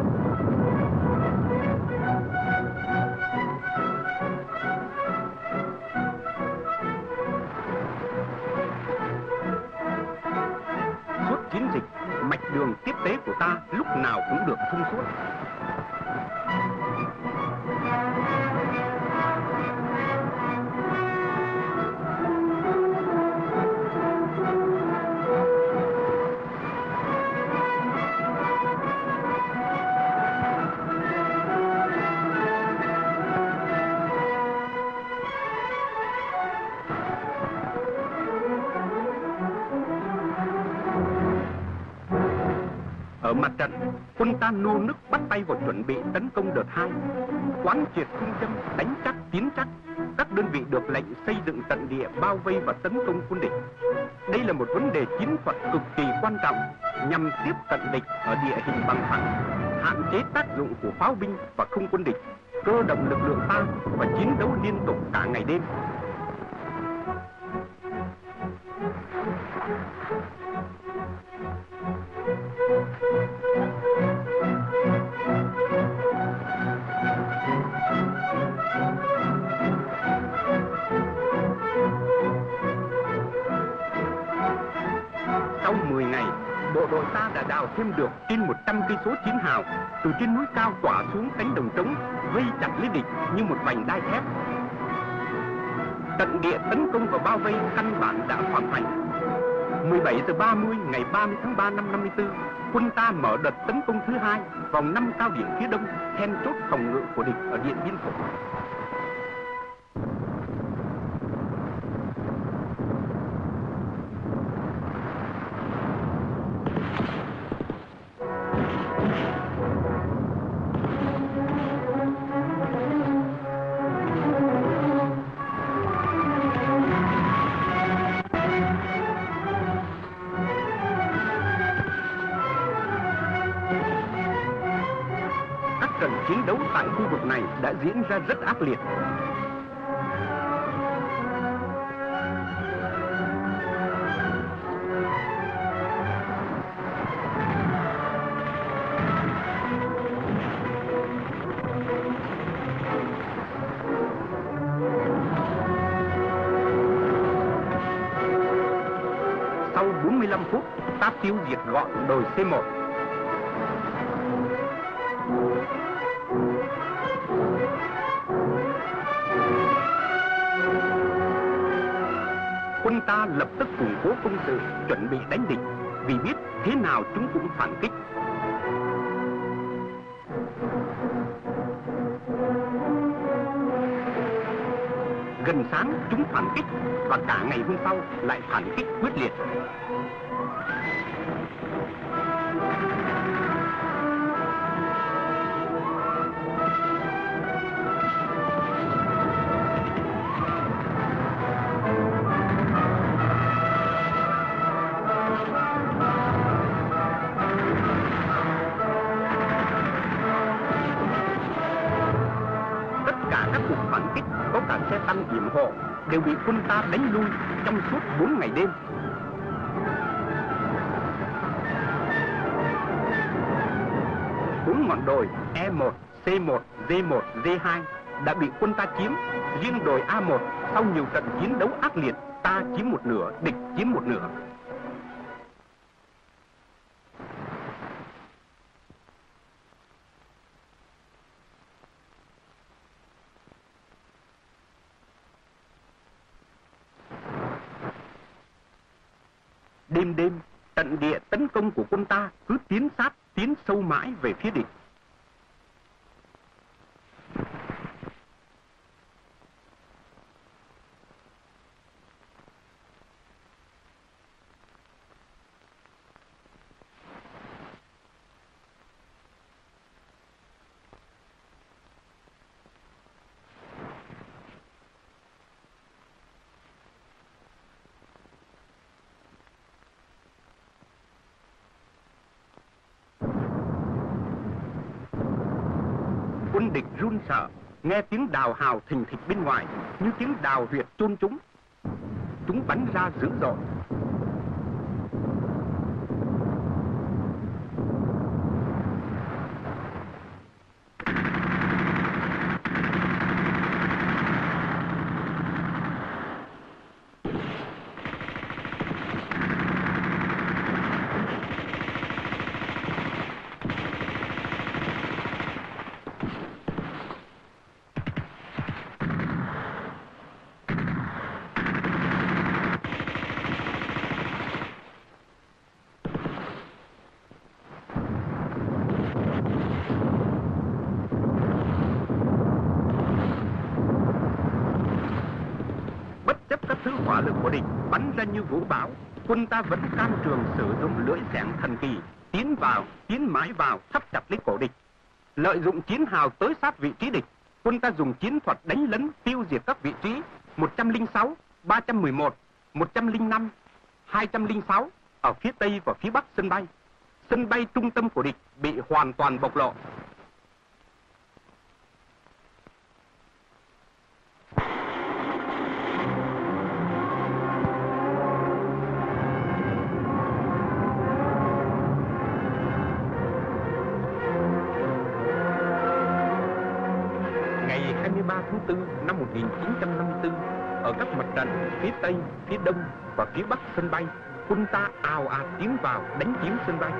Suốt chiến dịch, mạch đường tiếp tế của ta lúc nào cũng được thông suốt. Ở mặt trận, quân ta nô nức bắt tay vào chuẩn bị tấn công đợt hai, quán triệt phương châm đánh chắc tiến chắc. Các đơn vị được lệnh xây dựng trận địa bao vây và tấn công quân địch. Đây là một vấn đề chiến thuật cực kỳ quan trọng nhằm tiếp cận địch ở địa hình bằng phẳng, hạn chế tác dụng của pháo binh và không quân địch, cơ động lực lượng ta và chiến đấu liên tục cả ngày đêm. Đội ta đã đào thêm được trên một trăm cây số chiến hào, từ trên núi cao tỏa xuống cánh đồng trống, vây chặt lấy địch như một vành đai thép. Trận địa tấn công và bao vây căn bản đã hoàn thành. mười bảy giờ ba mươi ngày ba mươi tháng ba năm năm mươi tư, quân ta mở đợt tấn công thứ hai vào năm cao điểm phía đông, then chốt phòng ngự của địch ở Điện Biên Phủ. Chiến đấu tại khu vực này đã diễn ra rất ác liệt. Sau bốn mươi lăm phút, ta tiêu diệt gọn đồi xê một. Quân ta lập tức củng cố công sự, chuẩn bị đánh địch, vì biết thế nào chúng cũng phản kích. Gần sáng chúng phản kích và cả ngày hôm sau lại phản kích quyết liệt. Hiểm hộ đều bị quân ta đánh lui trong suốt bốn ngày đêm. Bốn ngọn đồi E một, C một, D một, D hai đã bị quân ta chiếm, riêng đồi A một sau nhiều trận chiến đấu ác liệt, ta chiếm một nửa, địch chiếm một nửa. Đêm đêm, trận địa tấn công của quân ta cứ tiến sát, tiến sâu mãi về phía địch. Quân địch run sợ, nghe tiếng đào hào thình thịch bên ngoài, như tiếng đào huyệt chôn chúng. Chúng bắn ra dữ dội. Hỏa lực của địch bắn ra như vũ bão, quân ta vẫn can trường sử dụng lưỡi xẻng thần kỳ, tiến vào, tiến mãi vào, thắt chặt lấy cổ địch. Lợi dụng chiến hào tới sát vị trí địch, quân ta dùng chiến thuật đánh lấn tiêu diệt các vị trí một trăm lẻ sáu, ba trăm mười một, một trăm lẻ năm, hai trăm lẻ sáu ở phía tây và phía bắc sân bay. Sân bay trung tâm của địch bị hoàn toàn bộc lộ. Ngày hai mươi ba tháng tư năm một nghìn chín trăm năm mươi tư, ở các mặt trận phía tây, phía đông và phía bắc sân bay, quân ta ào ạt tiến vào đánh chiếm sân bay.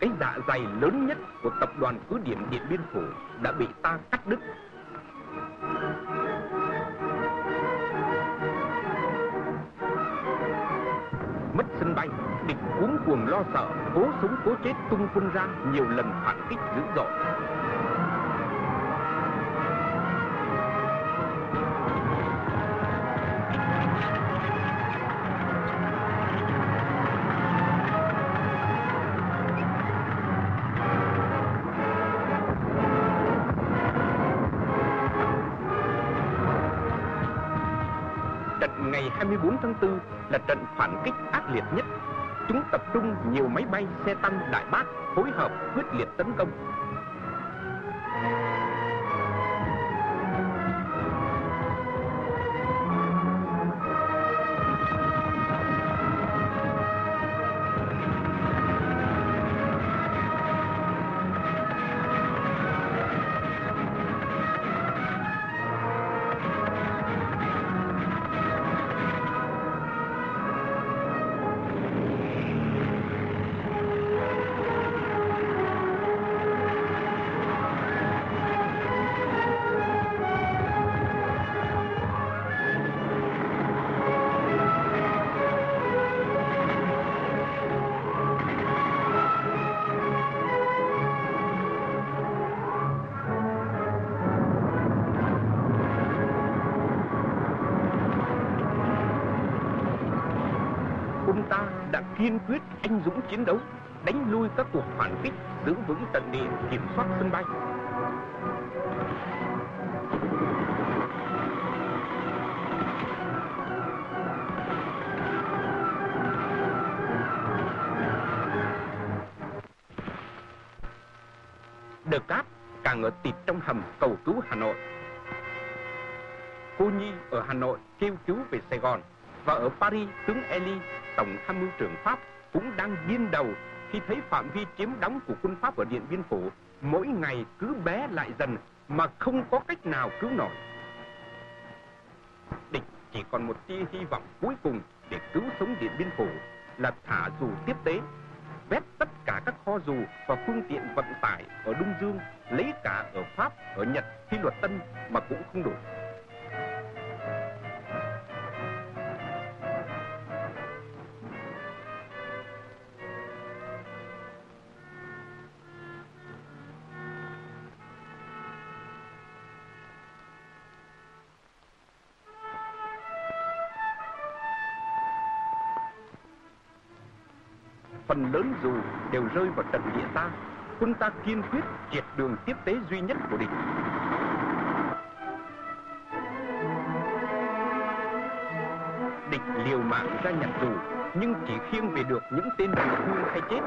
Cái dạ dày lớn nhất của tập đoàn cứ điểm Điện Biên Phủ đã bị ta cắt đứt. Mất sân bay, địch cuống cuồng lo sợ, cố sống cố chết tung quân ra, nhiều lần phản kích dữ dội. Trận ngày hai mươi bốn tháng tư là trận phản kích ác liệt nhất. Chúng tập trung nhiều máy bay, xe tăng, đại bác, phối hợp quyết liệt tấn công. Kiên quyết anh dũng chiến đấu, đánh lui các cuộc phản kích, giữ vững trận địa, kiểm soát sân bay. Đờ Cát càng ở tịt trong hầm cầu cứu Hà Nội. Cô Nhi ở Hà Nội kêu cứu về Sài Gòn, và ở Paris tướng Elie, tổng tham mưu trưởng Pháp, cũng đang điên đầu khi thấy phạm vi chiếm đóng của quân Pháp ở Điện Biên Phủ mỗi ngày cứ bé lại dần mà không có cách nào cứu nổi. Địch chỉ còn một tia hy vọng cuối cùng để cứu sống Điện Biên Phủ là thả dù tiếp tế, vét tất cả các kho dù và phương tiện vận tải ở Đông Dương, lấy cả ở Pháp, ở Nhật, khi luật Tân mà cũng không đủ. Phần lớn dù đều rơi vào trận địa ta. Quân ta kiên quyết triệt đường tiếp tế duy nhất của địch. Địch liều mạng ra nhặt dù, nhưng chỉ khiêng về được những tên bị thương hay chết.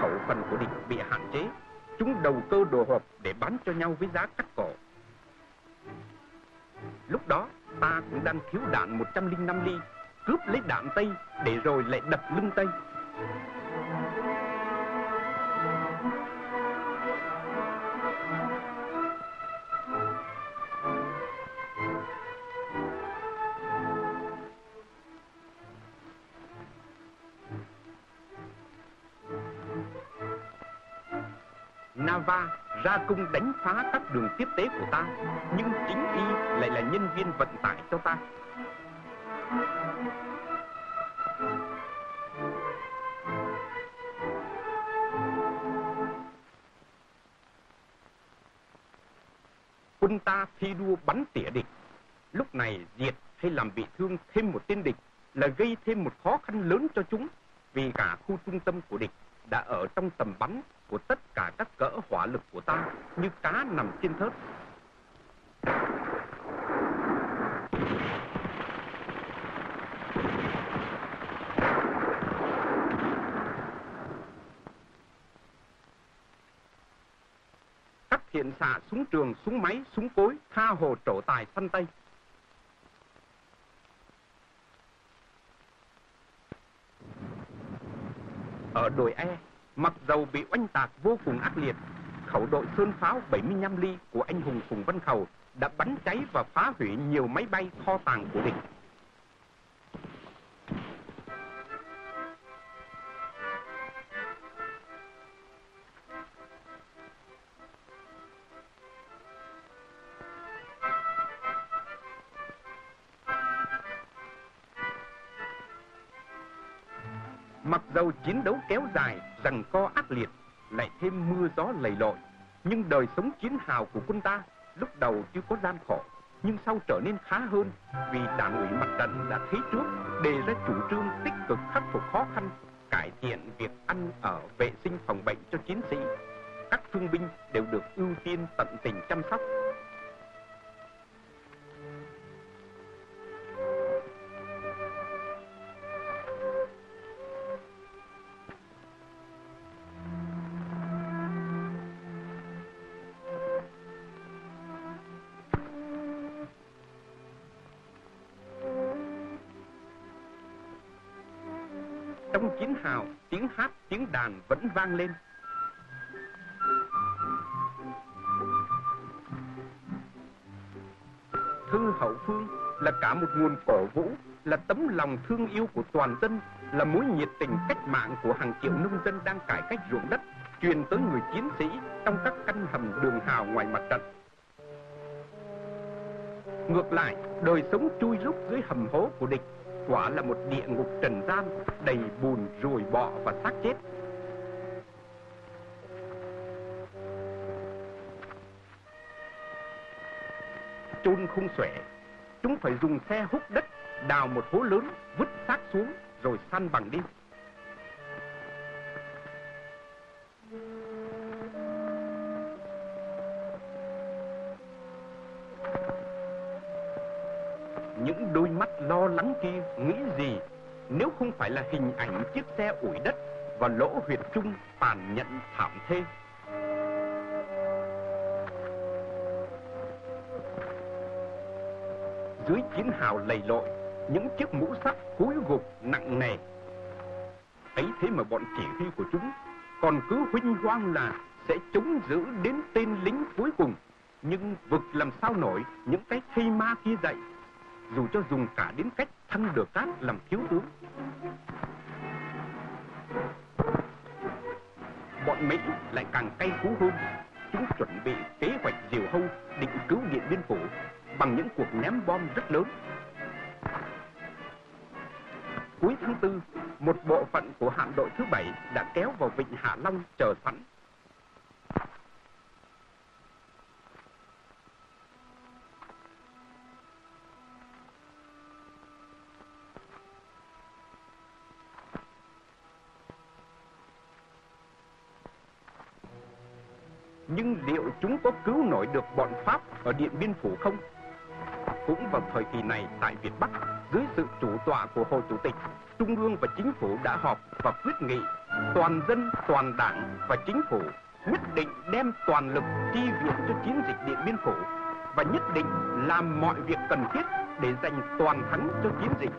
Khẩu phần của địch bị hạn chế. Chúng đầu cơ đồ hộp để bán cho nhau với giá cắt cổ. Lúc đó ta cũng đang thiếu đạn một trăm lẻ năm ly, cướp lấy đạn Tây để rồi lại đập lưng Tây. Navarre ra cung đánh phá các đường tiếp tế của ta, nhưng chính y lại là nhân viên vận tải cho ta. quân ta thi đua bắn tỉa địch. Lúc này diệt hay làm bị thương thêm một tên địch là gây thêm một khó khăn lớn cho chúng, vì cả khu trung tâm của địch đã ở trong tầm bắn của tất cả các cỡ hỏa lực của ta như cá nằm trên thớt. Hiện xạ súng trường, súng máy, súng cối, tha hồ trổ tài săn Tây. Ở đồi E, mặc dầu bị oanh tạc vô cùng ác liệt, khẩu đội sơn pháo bảy mươi lăm ly của anh hùng Phùng Văn Khầu đã bắn cháy và phá hủy nhiều máy bay kho tàng của địch. Dầu chiến đấu kéo dài, giằng co ác liệt, lại thêm mưa gió lầy lội, nhưng đời sống chiến hào của quân ta lúc đầu chưa có gian khổ, nhưng sau trở nên khá hơn vì Đảng ủy Mặt trận đã thấy trước, đề ra chủ trương tích cực khắc phục khó khăn, cải thiện việc ăn ở, vệ sinh, phòng bệnh cho chiến sĩ. Các thương binh đều được ưu tiên tận tình chăm sóc. Đàn vẫn vang lên. Thư hậu phương là cả một nguồn cổ vũ, là tấm lòng thương yêu của toàn dân, là mối nhiệt tình cách mạng của hàng triệu nông dân đang cải cách ruộng đất, truyền tới người chiến sĩ trong các căn hầm đường hào ngoài mặt trận. Ngược lại, đời sống chui rúc dưới hầm hố của địch quả là một địa ngục trần gian đầy bùn, ruồi bọ và xác chết. Chôn không xuể, chúng phải dùng xe húc đất đào một hố lớn, vứt xác xuống rồi san bằng đi. Những đôi mắt lo lắng kia nghĩ gì nếu không phải là hình ảnh chiếc xe ủi đất và lỗ huyệt trung tàn nhẫn thảm thê. Dưới chiến hào lầy lội, những chiếc mũ sắt cúi gục nặng nề. Ấy thế mà bọn chỉ huy của chúng còn cứ huynh hoang là sẽ chống giữ đến tên lính cuối cùng, nhưng vực làm sao nổi những cái thây ma kia dậy, dù cho dùng cả đến cách Thăng Được Cát làm thiếu tướng. Bọn Mỹ lại càng cay cú hơn. Chúng chuẩn bị kế hoạch diều hâu định cứu Điện Biên Phủ bằng những cuộc ném bom rất lớn. Cuối tháng tư, một bộ phận của hạm đội thứ bảy đã kéo vào vịnh Hạ Long chờ sẵn. Nhưng liệu chúng có cứu nổi được bọn Pháp ở Điện Biên Phủ không? Cũng vào thời kỳ này, tại Việt Bắc, dưới sự chủ tọa của Hồ Chủ tịch, Trung ương và Chính phủ đã họp và quyết nghị toàn dân, toàn Đảng và Chính phủ nhất định đem toàn lực chi viện cho chiến dịch Điện Biên Phủ và nhất định làm mọi việc cần thiết để giành toàn thắng cho chiến dịch.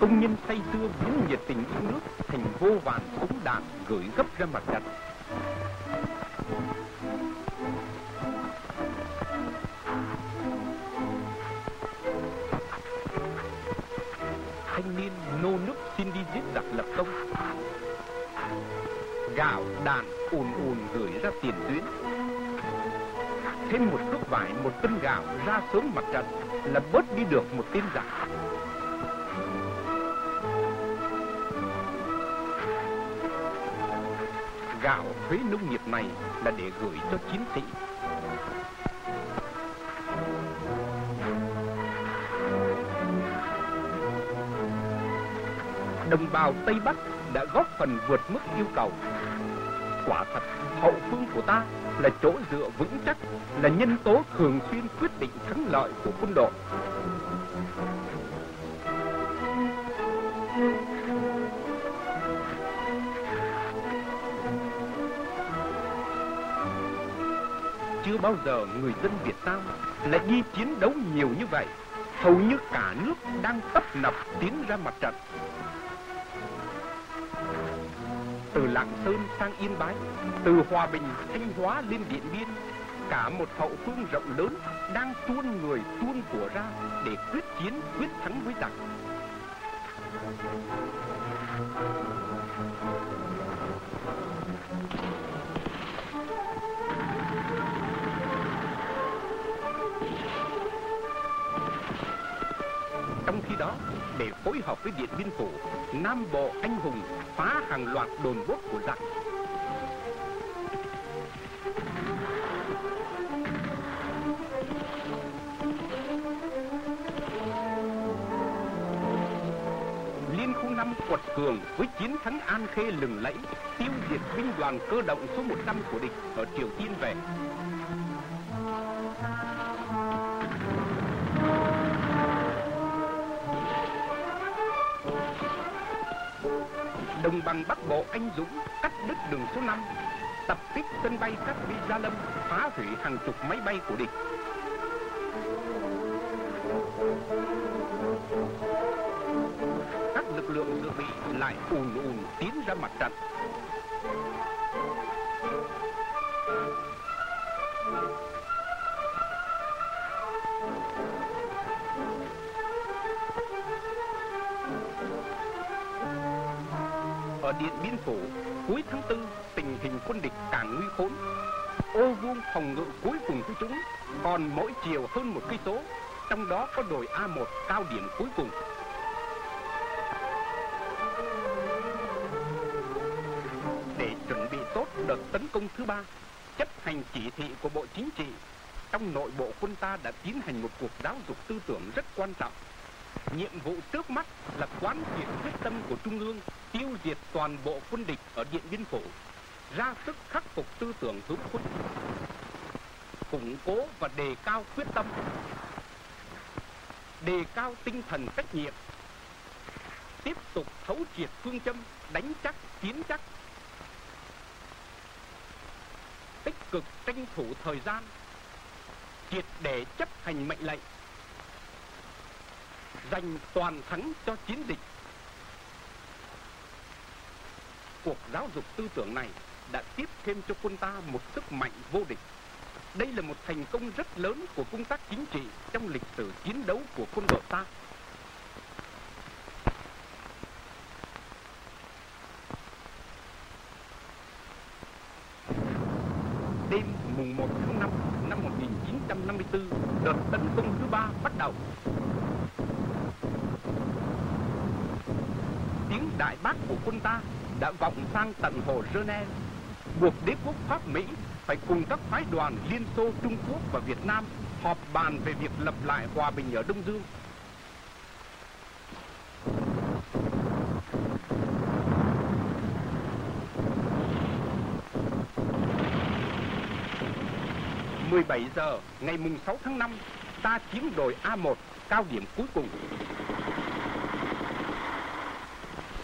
Công nhân say sưa biến nhiệt tình yêu nước thành vô vàn súng đạn gửi gấp ra mặt trận. Thanh niên nô nức xin đi giết giặc lập công. Gạo đạn ùn ùn gửi ra tiền tuyến. Thêm một thước vải, một cân gạo ra sớm mặt trận là bớt đi được một tên giặc. Gạo thuế nông nghiệp này là để gửi cho chiến sĩ. Đồng bào Tây Bắc đã góp phần vượt mức yêu cầu. Quả thật, hậu phương của ta là chỗ dựa vững chắc, là nhân tố thường xuyên quyết định thắng lợi của quân đội. Chưa bao giờ người dân Việt Nam lại đi chiến đấu nhiều như vậy. Hầu như cả nước đang tấp nập tiến ra mặt trận. Từ Lạng Sơn sang Yên Bái, từ Hòa Bình, Thanh Hóa lên Điện Biên, cả một hậu phương rộng lớn đang tuôn người tuôn của ra để quyết chiến quyết thắng với giặc. Trong khi đó, để phối hợp với Điện Biên Phủ, Nam Bộ anh hùng phá hàng loạt đồn quốc của giặc. Liên khu năm quật cường với chiến thắng An Khê lừng lẫy, tiêu diệt binh đoàn cơ động số một trăm của địch ở Triều Tiên về. Đồng bằng Bắc Bộ anh dũng cắt đứt đường số năm, tập kích sân bay Cát Bi Gia Lâm, phá hủy hàng chục máy bay của địch. Các lực lượng dự bị lại ùn ùn tiến ra mặt trận. Điện Biên Phủ, cuối tháng tư, tình hình quân địch càng nguy khốn. Ô vuông phòng ngự cuối cùng của chúng còn mỗi chiều hơn một cây số, trong đó có đồi A một cao điểm cuối cùng. Để chuẩn bị tốt đợt tấn công thứ ba, chấp hành chỉ thị của Bộ Chính trị, trong nội bộ quân ta đã tiến hành một cuộc giáo dục tư tưởng rất quan trọng. Nhiệm vụ trước mắt là quán triệt quyết tâm của Trung ương tiêu diệt toàn bộ quân địch ở Điện Biên Phủ, ra sức khắc phục tư tưởng hướng quân, củng cố và đề cao quyết tâm, đề cao tinh thần trách nhiệm, tiếp tục thấu triệt phương châm đánh chắc tiến chắc, tích cực tranh thủ thời gian, triệt để chấp hành mệnh lệnh, giành toàn thắng cho chiến dịch. Cuộc giáo dục tư tưởng này đã tiếp thêm cho quân ta một sức mạnh vô địch. Đây là một thành công rất lớn của công tác chính trị trong lịch sử chiến đấu của quân đội ta. Đêm mùng một tháng năm năm một nghìn chín trăm năm mươi tư, đợt tấn công thứ ba bắt đầu. Tiếng đại bác của quân ta đã vọng sang tận hồ Geneva, buộc đế quốc Pháp Mỹ phải cùng các phái đoàn Liên Xô, Trung Quốc và Việt Nam họp bàn về việc lập lại hòa bình ở Đông Dương. mười bảy giờ ngày mùng sáu tháng năm, ta chiếm đồi A một cao điểm cuối cùng.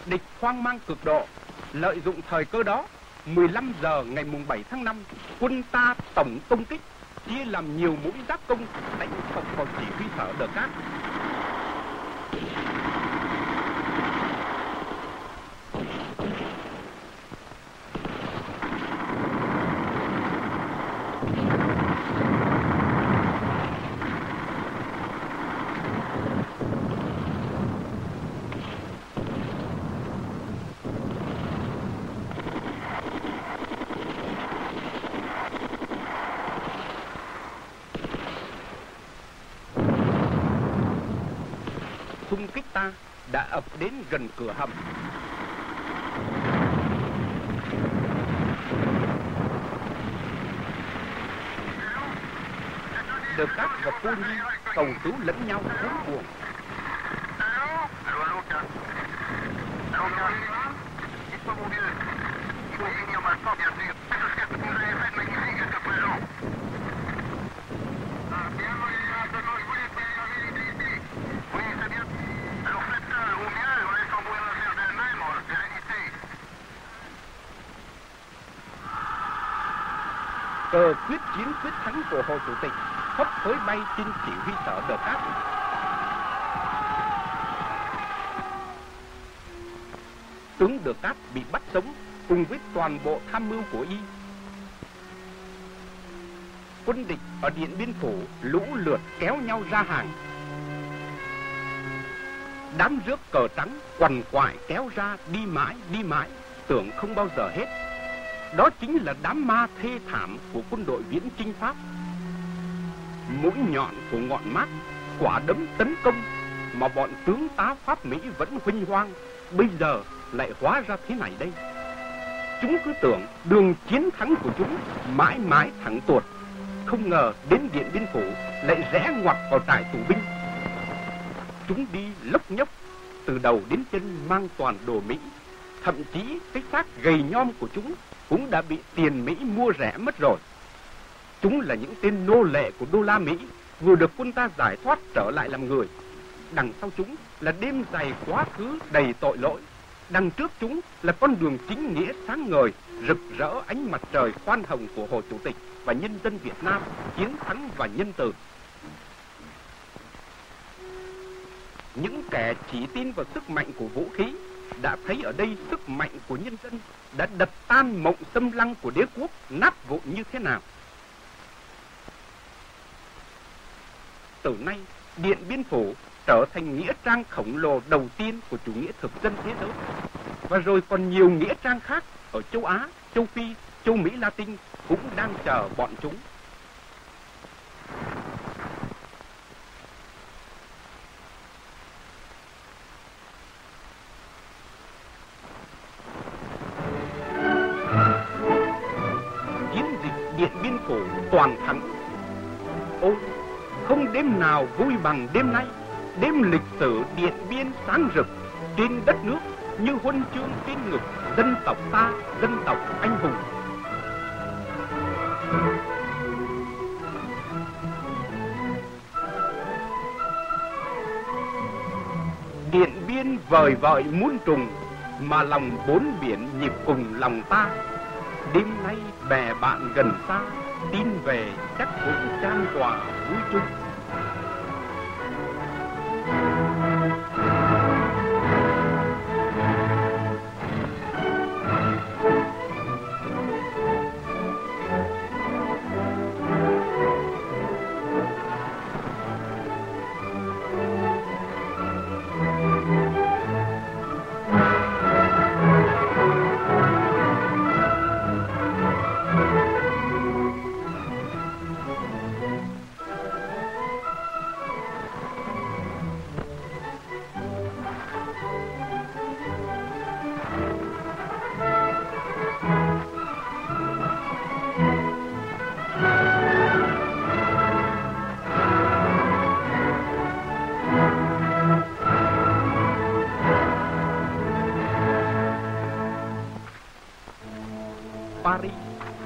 Địch hoang mang cực độ, lợi dụng thời cơ đó, mười lăm giờ ngày mùng bảy tháng năm, quân ta tổng công kích, chia làm nhiều mũi giáp công đánh thọc vào chỉ huy sở Đờ Cát. xung kích ta đã ập đến gần cửa hầm. Đờ Cát và Puni cầu cứu lẫn nhau cuốn cuồng. Cờ quyết chiến quyết thắng của Hồ Chủ tịch khắp phới bay trên chỉ huy sở Đờ Cát. Tướng Đờ Cát bị bắt sống cùng với toàn bộ tham mưu của y. Quân địch ở Điện Biên Phủ lũ lượt kéo nhau ra hàng. Đám rước cờ trắng quằn quại kéo ra đi mãi đi mãi, tưởng không bao giờ hết. Đó chính là đám ma thê thảm của quân đội viễn chinh Pháp. Mũi nhọn của ngọn mác, quả đấm tấn công mà bọn tướng tá Pháp Mỹ vẫn huênh hoang, bây giờ lại hóa ra thế này đây. Chúng cứ tưởng đường chiến thắng của chúng mãi mãi thẳng tuột, không ngờ đến Điện Biên Phủ lại rẽ ngoặt vào trại tù binh. Chúng đi lốc nhốc, từ đầu đến chân mang toàn đồ Mỹ. Thậm chí cái xác gầy nhom của chúng cũng đã bị tiền Mỹ mua rẻ mất rồi. Chúng là những tên nô lệ của đô la Mỹ, vừa được quân ta giải thoát trở lại làm người. Đằng sau chúng là đêm dài quá khứ đầy tội lỗi. Đằng trước chúng là con đường chính nghĩa sáng ngời, rực rỡ ánh mặt trời khoan hồng của Hồ Chủ tịch và nhân dân Việt Nam chiến thắng và nhân từ. Những kẻ chỉ tin vào sức mạnh của vũ khí đã thấy ở đây sức mạnh của nhân dân đã đập tan mộng xâm lăng của đế quốc nát vụn như thế nào. Từ nay, Điện Biên Phủ trở thành nghĩa trang khổng lồ đầu tiên của chủ nghĩa thực dân thế giới. Và rồi còn nhiều nghĩa trang khác ở châu Á, châu Phi, châu Mỹ Latin cũng đang chờ bọn chúng. Toàn thắng. Ôi, không đêm nào vui bằng đêm nay, đêm lịch sử Điện Biên sáng rực trên đất nước như huân chương trên ngực dân tộc ta, dân tộc anh hùng. Điện Biên vời vợi muôn trùng mà lòng bốn biển nhịp cùng lòng ta. Đêm nay bè bạn gần xa, tin về chắc cũng trang hòa vui chung.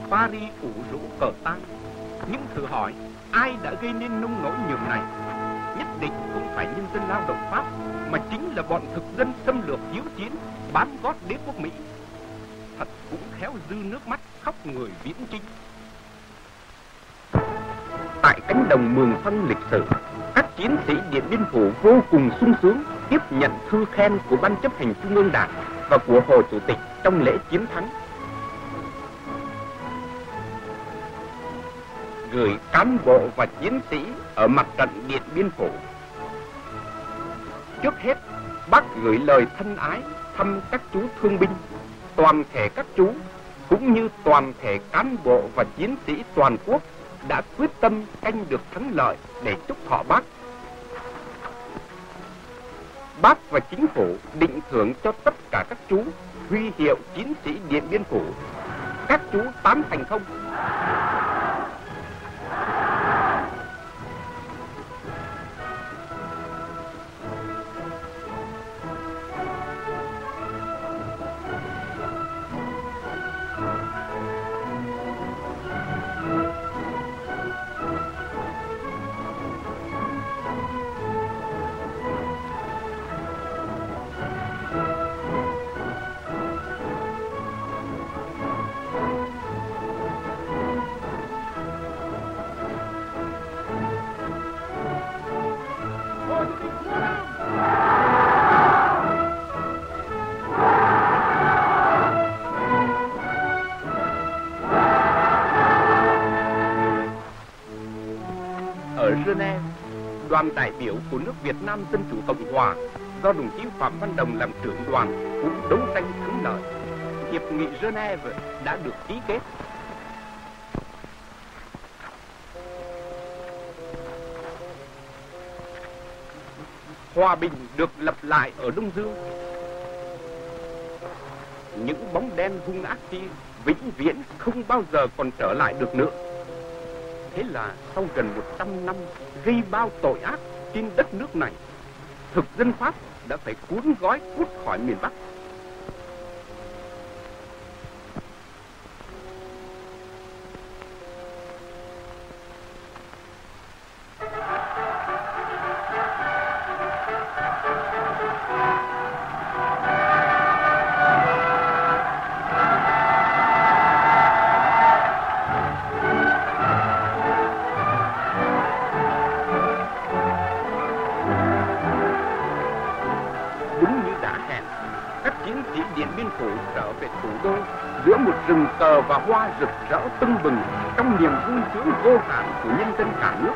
Paris ủ rũ cờ ta, nhưng thử hỏi ai đã gây nên nông nỗi nhường này? Nhất định không phải nhân dân lao động Pháp, mà chính là bọn thực dân xâm lược hiếu chiến bám gót đế quốc Mỹ. Thật cũng khéo dư nước mắt khóc người viễn chinh. Tại cánh đồng Mường Phăng lịch sử, các chiến sĩ Điện Biên Phủ vô cùng sung sướng tiếp nhận thư khen của Ban Chấp hành Trung ương Đảng và của Hồ Chủ tịch trong lễ chiến thắng. Gửi cán bộ và chiến sĩ ở mặt trận Điện Biên Phủ. Trước hết, bác gửi lời thân ái thăm các chú thương binh, toàn thể các chú, cũng như toàn thể cán bộ và chiến sĩ toàn quốc đã quyết tâm canh được thắng lợi để chúc thọ bác. Bác và chính phủ định thưởng cho tất cả các chú huy hiệu chiến sĩ Điện Biên Phủ. Các chú tám thành không. Đoàn đại biểu của nước Việt Nam Dân Chủ Cộng Hòa do đồng chí Phạm Văn Đồng làm trưởng đoàn cũng đấu tranh thắng lợi. Hiệp nghị Geneva đã được ký kết. Hòa bình được lập lại ở Đông Dương. Những bóng đen hung ác kia vĩnh viễn không bao giờ còn trở lại được nữa. Thế là sau gần một trăm năm gây bao tội ác trên đất nước này, thực dân Pháp đã phải cuốn gói cút khỏi miền Bắc. Và hoa rực rỡ tưng bừng trong niềm vui sướng vô hạn của nhân dân cả nước.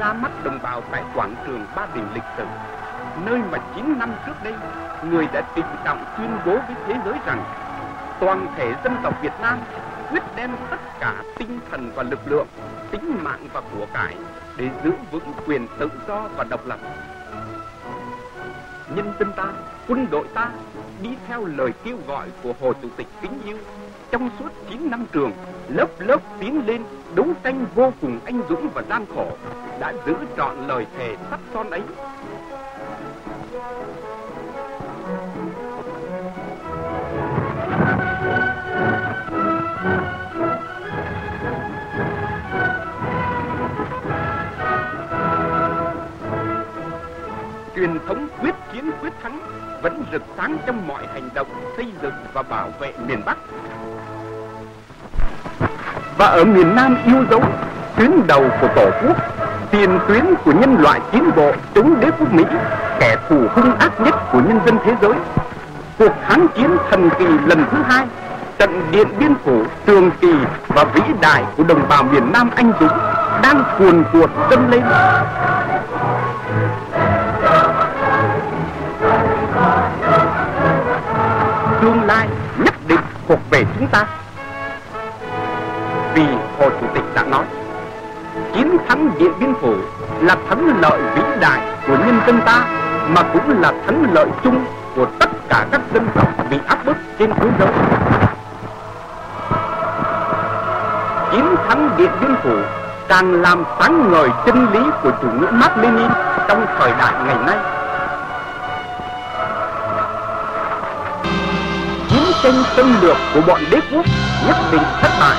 Ra mắt đồng bào tại quảng trường Ba Đình lịch sử, nơi mà chín năm trước đây người đã trịnh trọng tuyên bố với thế giới rằng toàn thể dân tộc Việt Nam quyết đem tất cả tinh thần và lực lượng, tính mạng và của cải để giữ vững quyền tự do và độc lập. Nhân dân ta, quân đội ta đi theo lời kêu gọi của Hồ Chủ tịch kính yêu, trong suốt chín năm trường, lớp lớp tiến lên, đấu tranh vô cùng anh dũng và gian khổ, đã giữ trọn lời thề sắt son ấy. Truyền thống quyết chiến quyết thắng vẫn rực sáng trong mọi hành động xây dựng và bảo vệ miền Bắc. Và ở miền Nam yêu dấu, tuyến đầu của Tổ quốc, tiền tuyến của nhân loại tiến bộ chống đế quốc Mỹ, kẻ thù hung ác nhất của nhân dân thế giới. Cuộc kháng chiến thần kỳ lần thứ hai, trận Điện Biên Phủ trường kỳ và vĩ đại của đồng bào miền Nam anh dũng đang cuồn cuộn dâng lên. Tương lai nhất định thuộc về chúng ta. Vì Hồ Chủ tịch đã nói, chiến thắng Điện Biên Phủ là thắng lợi vĩ đại của nhân dân ta, mà cũng là thắng lợi chung của tất cả các dân tộc bị áp bức trên thế giới. Chiến thắng Điện Biên Phủ càng làm sáng ngời chân lý của chủ nghĩa Mác Lênin trong thời đại ngày nay. Chiến tranh xâm lược của bọn đế quốc nhất định thất bại.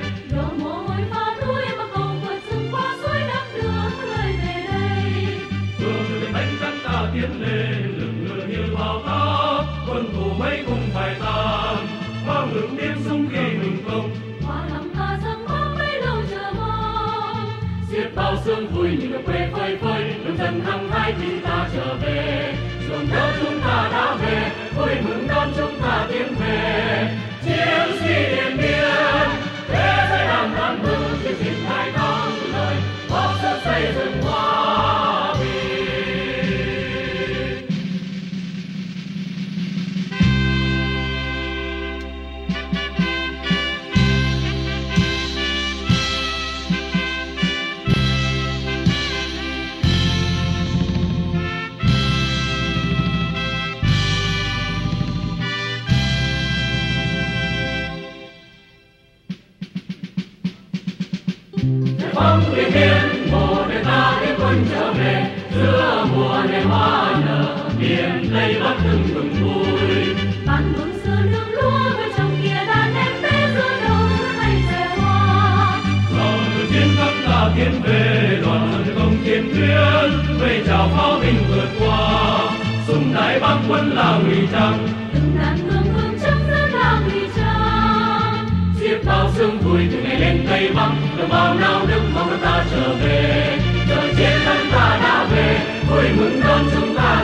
đón chúng ta